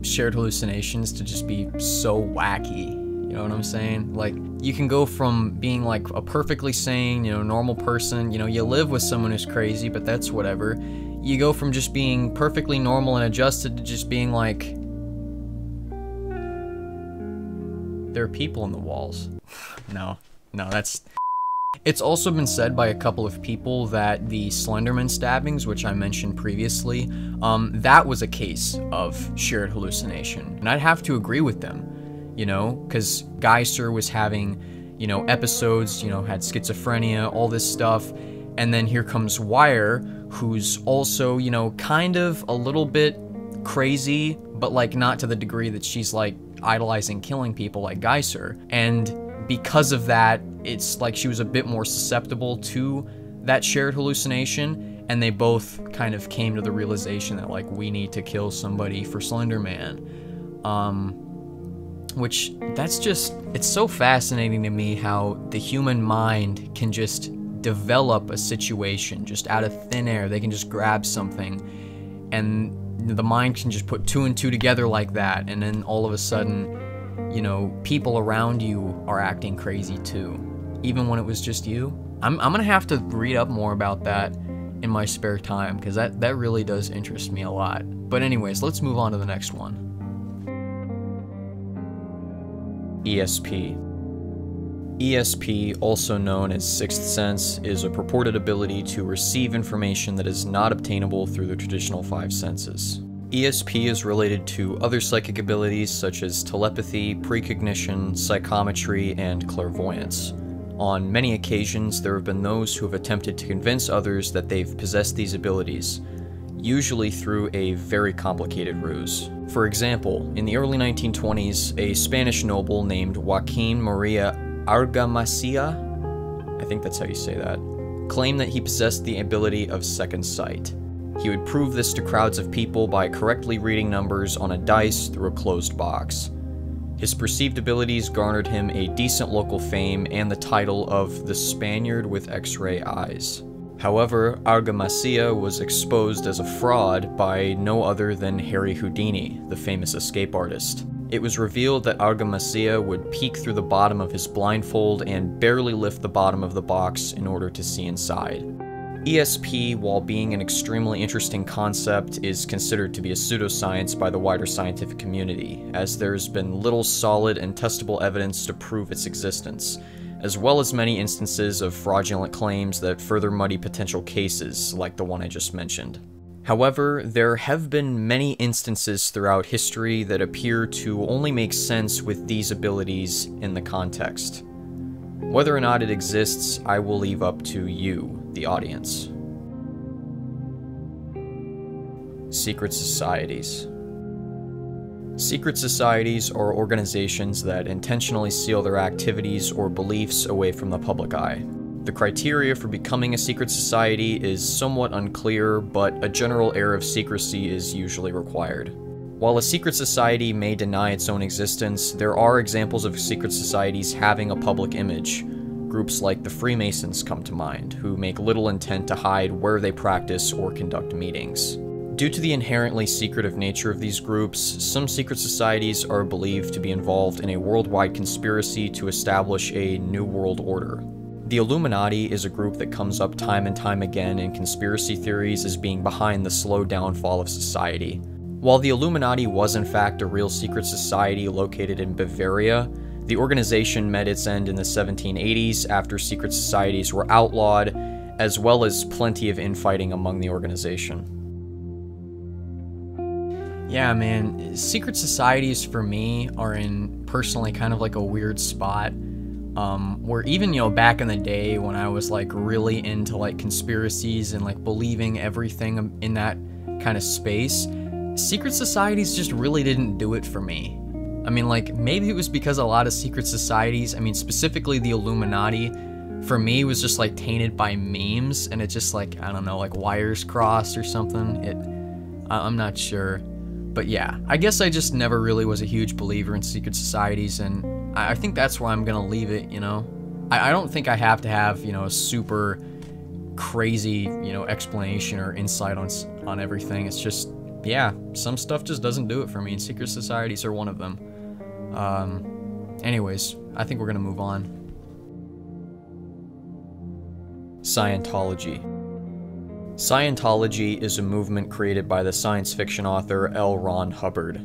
shared hallucinations to just be so wacky. You know what I'm saying? Like, you can go from being like a perfectly sane, you know, normal person, you know, you live with someone who's crazy, but that's whatever. You go from just being perfectly normal and adjusted to just being like, there are people in the walls. No, that's... It's also been said by a couple of people that the Slender Man stabbings, which I mentioned previously, that was a case of shared hallucination. And I'd have to agree with them, you know, because Geyser was having, you know, episodes, you know, had schizophrenia, all this stuff. And then here comes Weier, who's also, you know, kind of a little bit crazy, but like not to the degree that she's like idolizing killing people like Geyser. And because of that, it's like she was a bit more susceptible to that shared hallucination, and they both kind of came to the realization that, like, we need to kill somebody for Slender Man. Which, that's just, it's so fascinating to me how the human mind can just develop a situation just out of thin air. They can just grab something, and the mind can just put two and two together like that, and then all of a sudden, you know, people around you are acting crazy too, even when it was just you. I'm gonna have to read up more about that in my spare time, because that really does interest me a lot. But anyways, let's move on to the next one. ESP. ESP, also known as Sixth Sense, is a purported ability to receive information that is not obtainable through the traditional five senses. ESP is related to other psychic abilities such as telepathy, precognition, psychometry, and clairvoyance. On many occasions, there have been those who have attempted to convince others that they've possessed these abilities, usually through a very complicated ruse. For example, in the early 1920s, a Spanish noble named Joaquin Maria Argamasilla, I think that's how you say that, claimed that he possessed the ability of second sight. He would prove this to crowds of people by correctly reading numbers on a dice through a closed box. His perceived abilities garnered him a decent local fame and the title of the Spaniard with X-ray eyes. However, Argamasilla was exposed as a fraud by no other than Harry Houdini, the famous escape artist. It was revealed that Argamasilla would peek through the bottom of his blindfold and barely lift the bottom of the box in order to see inside. ESP, while being an extremely interesting concept, is considered to be a pseudoscience by the wider scientific community, as there's been little solid and testable evidence to prove its existence, as well as many instances of fraudulent claims that further muddy potential cases, like the one I just mentioned. However, there have been many instances throughout history that appear to only make sense with these abilities in the context. Whether or not it exists, I will leave up to you, the audience. Secret societies. Secret societies are organizations that intentionally seal their activities or beliefs away from the public eye. The criteria for becoming a secret society is somewhat unclear, but a general air of secrecy is usually required. While a secret society may deny its own existence, there are examples of secret societies having a public image. Groups like the Freemasons come to mind, who make little intent to hide where they practice or conduct meetings. Due to the inherently secretive nature of these groups, some secret societies are believed to be involved in a worldwide conspiracy to establish a new world order. The Illuminati is a group that comes up time and time again in conspiracy theories as being behind the slow downfall of society. While the Illuminati was in fact a real secret society located in Bavaria, the organization met its end in the 1780s after secret societies were outlawed, as well as plenty of infighting among the organization. Yeah, man, secret societies for me are in personally kind of like a weird spot, where even, you know, back in the day when I was like really into like conspiracies and like believing everything in that kind of space, secret societies just really didn't do it for me. I mean, like, maybe it was because a lot of secret societies, I mean, specifically the Illuminati, for me, was just, like, tainted by memes, and it's just, like, I don't know, like, wires crossed or something. I'm not sure. But, yeah, I guess I just never really was a huge believer in secret societies, and I think that's where I'm gonna leave it, you know? I don't think I have to have, you know, a super crazy, you know, explanation or insight on everything. It's just, yeah, some stuff just doesn't do it for me, and secret societies are one of them. Anyways, I think we're gonna move on. Scientology. Scientology is a movement created by the science fiction author L. Ron Hubbard.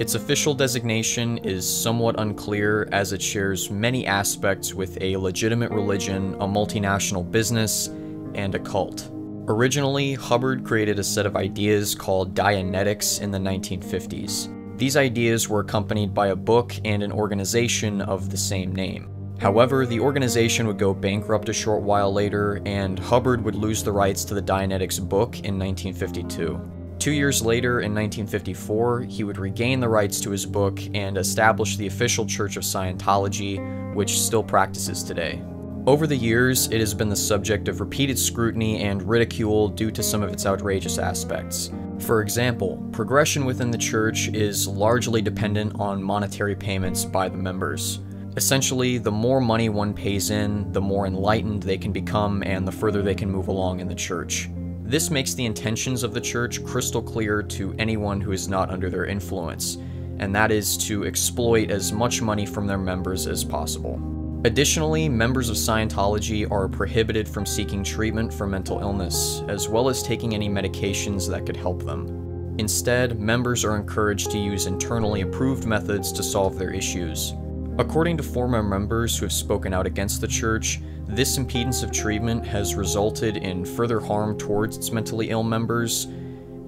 Its official designation is somewhat unclear, as it shares many aspects with a legitimate religion, a multinational business, and a cult. Originally, Hubbard created a set of ideas called Dianetics in the 1950s. These ideas were accompanied by a book and an organization of the same name. However, the organization would go bankrupt a short while later, and Hubbard would lose the rights to the Dianetics book in 1952. 2 years later, in 1954, he would regain the rights to his book and establish the official Church of Scientology, which still practices today. Over the years, it has been the subject of repeated scrutiny and ridicule due to some of its outrageous aspects. For example, progression within the church is largely dependent on monetary payments by the members. Essentially, the more money one pays in, the more enlightened they can become and the further they can move along in the church. This makes the intentions of the church crystal clear to anyone who is not under their influence, and that is to exploit as much money from their members as possible. Additionally, members of Scientology are prohibited from seeking treatment for mental illness, as well as taking any medications that could help them. Instead, members are encouraged to use internally approved methods to solve their issues. According to former members who have spoken out against the church, this impedance of treatment has resulted in further harm towards its mentally ill members,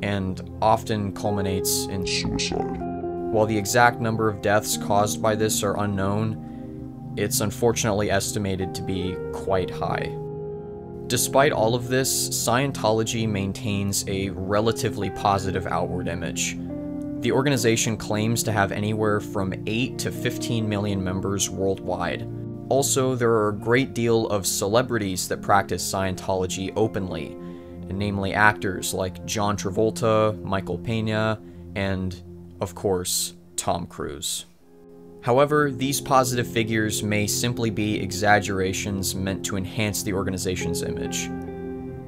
and often culminates in suicide. While the exact number of deaths caused by this are unknown, it's unfortunately estimated to be quite high. Despite all of this, Scientology maintains a relatively positive outward image. The organization claims to have anywhere from 8 to 15 million members worldwide. Also, there are a great deal of celebrities that practice Scientology openly, namely actors like John Travolta, Michael Peña, and, of course, Tom Cruise. However, these positive figures may simply be exaggerations meant to enhance the organization's image.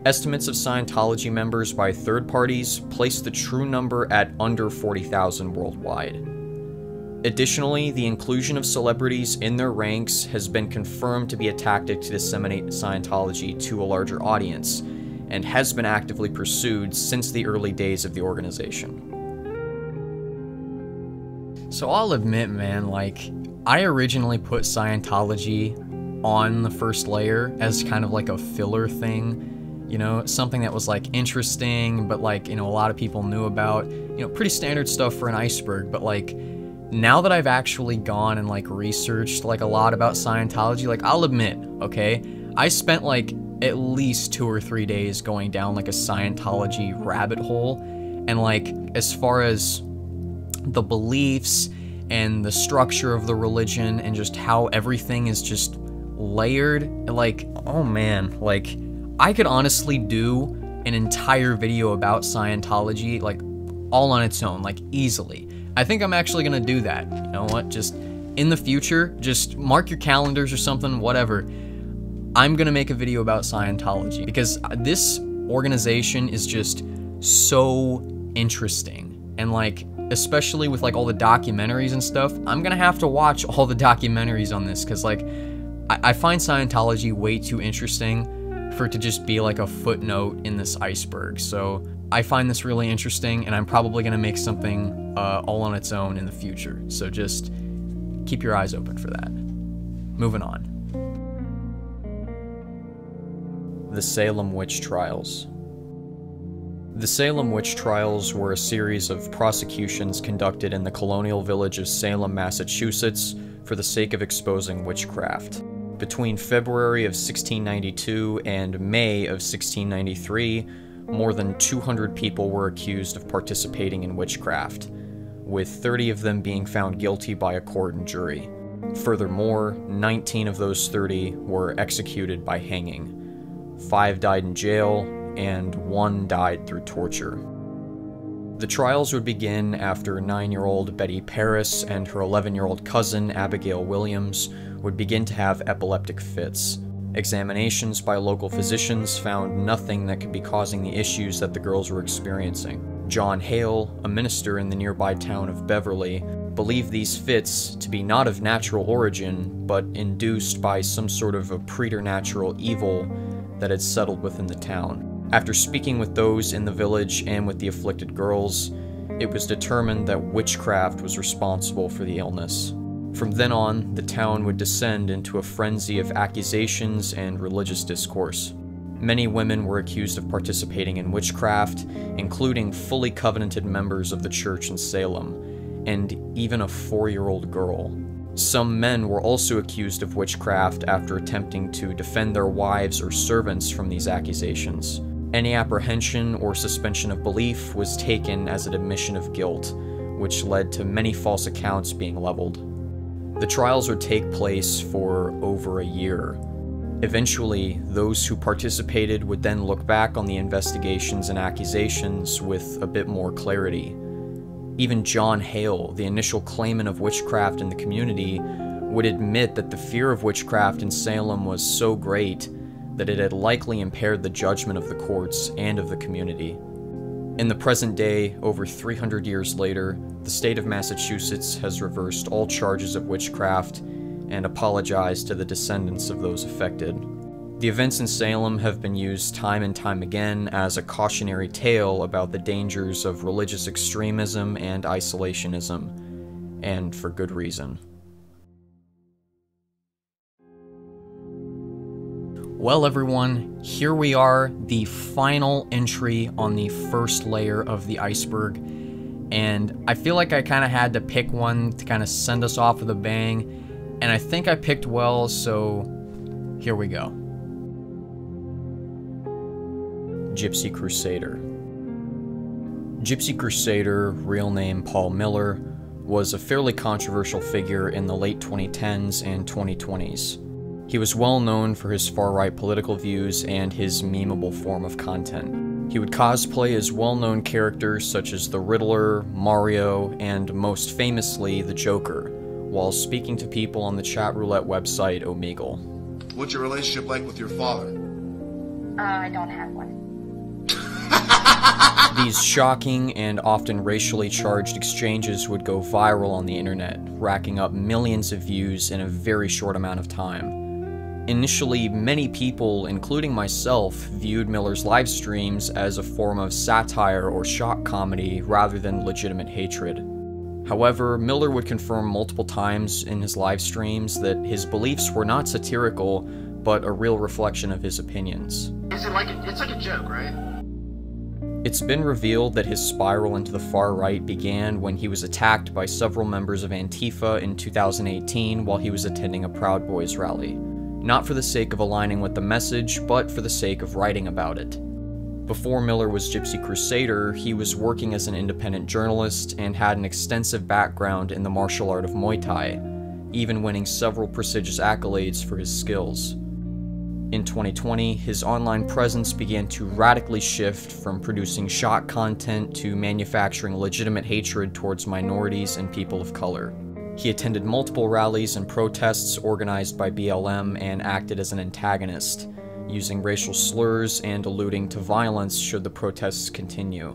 Estimates of Scientology members by third parties place the true number at under 40,000 worldwide. Additionally, the inclusion of celebrities in their ranks has been confirmed to be a tactic to disseminate Scientology to a larger audience, and has been actively pursued since the early days of the organization. So I'll admit, man, like, I originally put Scientology on the first layer as kind of like a filler thing. You know, something that was like interesting, but like, you know, a lot of people knew about, you know, pretty standard stuff for an iceberg. But like, now that I've actually gone and like researched like a lot about Scientology, like I'll admit, okay, I spent like at least 2 or 3 days going down like a Scientology rabbit hole. And like, as far as the beliefs and the structure of the religion and just how everything is just layered, like, oh man, like, I could honestly do an entire video about Scientology, like, all on its own, like, easily. I think I'm actually gonna do that. You know what? Just in the future, just mark your calendars or something, whatever. I'm gonna make a video about Scientology because this organization is just so interesting. And, like, especially with, like, all the documentaries and stuff, I'm gonna have to watch all the documentaries on this because, like, I find Scientology way too interesting for it to just be like a footnote in this iceberg. So I find this really interesting, and I'm probably gonna make something all on its own in the future. So just keep your eyes open for that. Moving on. The Salem Witch Trials. The Salem Witch Trials were a series of prosecutions conducted in the colonial village of Salem, Massachusetts, for the sake of exposing witchcraft. Between February of 1692 and May of 1693, more than 200 people were accused of participating in witchcraft, with 30 of them being found guilty by a court and jury. Furthermore, 19 of those 30 were executed by hanging. 5 died in jail, and 1 died through torture. The trials would begin after 9-year-old Betty Paris and her 11-year-old cousin Abigail Williams would begin to have epileptic fits. Examinations by local physicians found nothing that could be causing the issues that the girls were experiencing. John Hale, a minister in the nearby town of Beverly, believe these fits to be not of natural origin, but induced by some sort of a preternatural evil that had settled within the town. After speaking with those in the village and with the afflicted girls, it was determined that witchcraft was responsible for the illness. From then on, the town would descend into a frenzy of accusations and religious discourse. Many women were accused of participating in witchcraft, including fully covenanted members of the church in Salem, and even a 4-year-old girl. Some men were also accused of witchcraft after attempting to defend their wives or servants from these accusations. Any apprehension or suspension of belief was taken as an admission of guilt, which led to many false accounts being leveled. The trials would take place for over a year. Eventually, those who participated would then look back on the investigations and accusations with a bit more clarity. Even John Hale, the initial claimant of witchcraft in the community, would admit that the fear of witchcraft in Salem was so great that it had likely impaired the judgment of the courts and of the community. In the present day, over 300 years later, the state of Massachusetts has reversed all charges of witchcraft and apologized to the descendants of those affected. The events in Salem have been used time and time again as a cautionary tale about the dangers of religious extremism and isolationism, and for good reason. Well everyone, here we are, the final entry on the first layer of the iceberg, and I feel like I kind of had to pick one to kind of send us off with a bang, and I think I picked well, so here we go. Gypsy Crusader. Gypsy Crusader, real name Paul Miller, was a fairly controversial figure in the late 2010s and 2020s. He was well known for his far-right political views and his memeable form of content. He would cosplay as well-known characters such as the Riddler, Mario, and most famously, the Joker, while speaking to people on the chat roulette website, Omegle. What's your relationship like with your father? I don't have one. These shocking and often racially charged exchanges would go viral on the internet, racking up millions of views in a very short amount of time. Initially, many people, including myself, viewed Miller's live streams as a form of satire or shock comedy rather than legitimate hatred. However, Miller would confirm multiple times in his live streams that his beliefs were not satirical, but a real reflection of his opinions. It's like a joke, right? It's been revealed that his spiral into the far right began when he was attacked by several members of Antifa in 2018 while he was attending a Proud Boys rally. Not for the sake of aligning with the message, but for the sake of writing about it. Before Miller was Gypsy Crusader, he was working as an independent journalist and had an extensive background in the martial art of Muay Thai, even winning several prestigious accolades for his skills. In 2020, his online presence began to radically shift from producing shock content to manufacturing legitimate hatred towards minorities and people of color. He attended multiple rallies and protests organized by BLM and acted as an antagonist, using racial slurs and alluding to violence should the protests continue.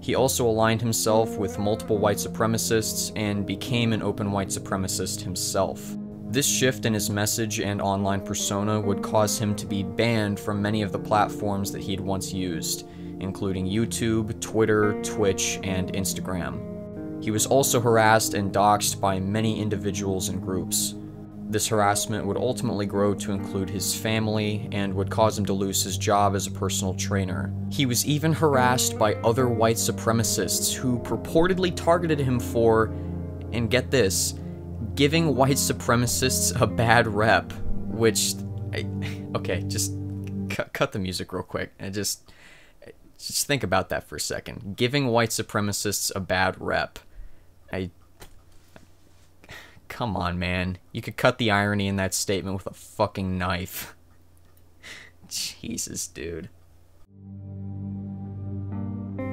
He also aligned himself with multiple white supremacists and became an open white supremacist himself. This shift in his message and online persona would cause him to be banned from many of the platforms that he had once used, including YouTube, Twitter, Twitch, and Instagram. He was also harassed and doxxed by many individuals and groups. This harassment would ultimately grow to include his family and would cause him to lose his job as a personal trainer. He was even harassed by other white supremacists who purportedly targeted him for, and get this, giving white supremacists a bad rep, which, okay, just cut the music real quick and just think about that for a second. Giving white supremacists a bad rep. Come on, man. You could cut the irony in that statement with a fucking knife. Jesus, dude.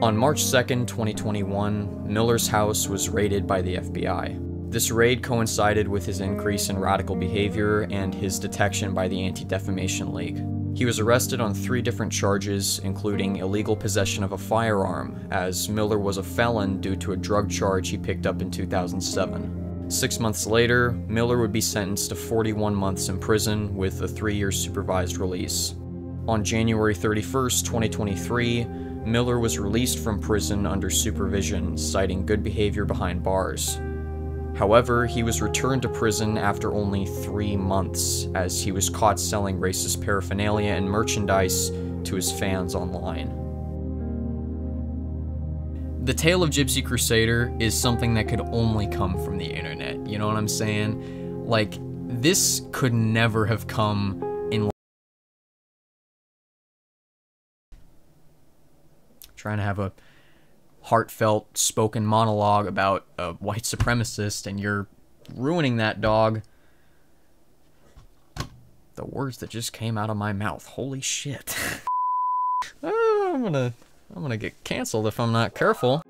On March 2nd, 2021, Miller's house was raided by the FBI. This raid coincided with his increase in radical behavior and his detection by the Anti-Defamation League. He was arrested on 3 different charges, including illegal possession of a firearm, as Miller was a felon due to a drug charge he picked up in 2007. 6 months later, Miller would be sentenced to 41 months in prison with a 3-year supervised release. On January 31st, 2023, Miller was released from prison under supervision, citing good behavior behind bars. However, he was returned to prison after only 3 months, as he was caught selling racist paraphernalia and merchandise to his fans online. The tale of Gypsy Crusader is something that could only come from the internet, you know what I'm saying? Like, this could never have come in... Trying to have a heartfelt spoken monologue about a white supremacist, and you're ruining that, dog. The words that just came out of my mouth. Holy shit. I'm gonna get canceled if I'm not careful.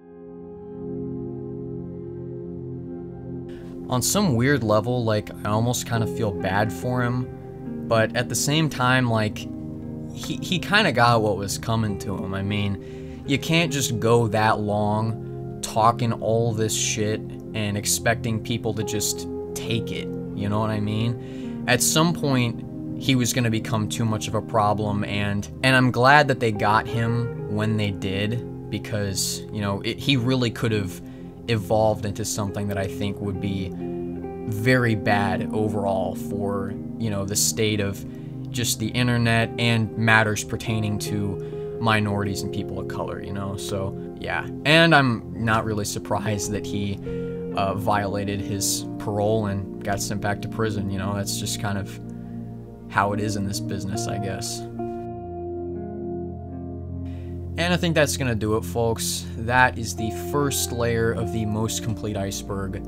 On some weird level, like, I almost kind of feel bad for him, but at the same time, like, he kind of got what was coming to him. I mean, you can't just go that long talking all this shit and expecting people to just take it, you know what I mean? At some point, he was going to become too much of a problem, and I'm glad that they got him when they did, because, you know, he really could have evolved into something that I think would be very bad overall for, you know, the state of just the internet and matters pertaining to minorities and people of color, you know? So, yeah. And I'm not really surprised that he violated his parole and got sent back to prison, you know? That's just kind of how it is in this business, I guess. And I think that's gonna do it, folks. That is the first layer of the most complete iceberg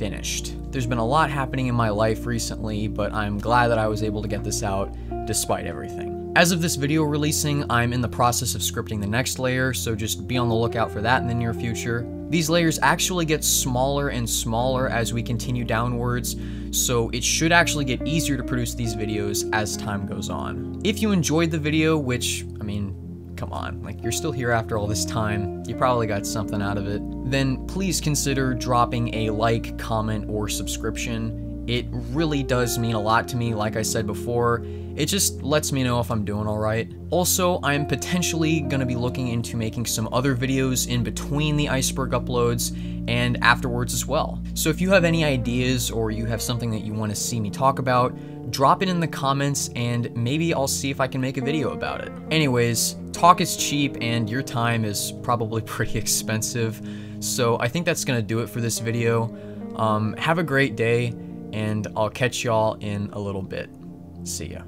finished. There's been a lot happening in my life recently, but I'm glad that I was able to get this out despite everything. As of this video releasing, I'm in the process of scripting the next layer, so just be on the lookout for that in the near future. These layers actually get smaller and smaller as we continue downwards, so it should actually get easier to produce these videos as time goes on. If you enjoyed the video, which, I mean, come on, like, you're still here after all this time, you probably got something out of it, then please consider dropping a like, comment, or subscription. It really does mean a lot to me, like I said before. It just lets me know if I'm doing all right. Also, I'm potentially gonna be looking into making some other videos in between the iceberg uploads and afterwards as well. So if you have any ideas or you have something that you wanna see me talk about, drop it in the comments and maybe I'll see if I can make a video about it. Anyways, talk is cheap and your time is probably pretty expensive. So I think that's gonna do it for this video. Have a great day, and I'll catch y'all in a little bit. See ya.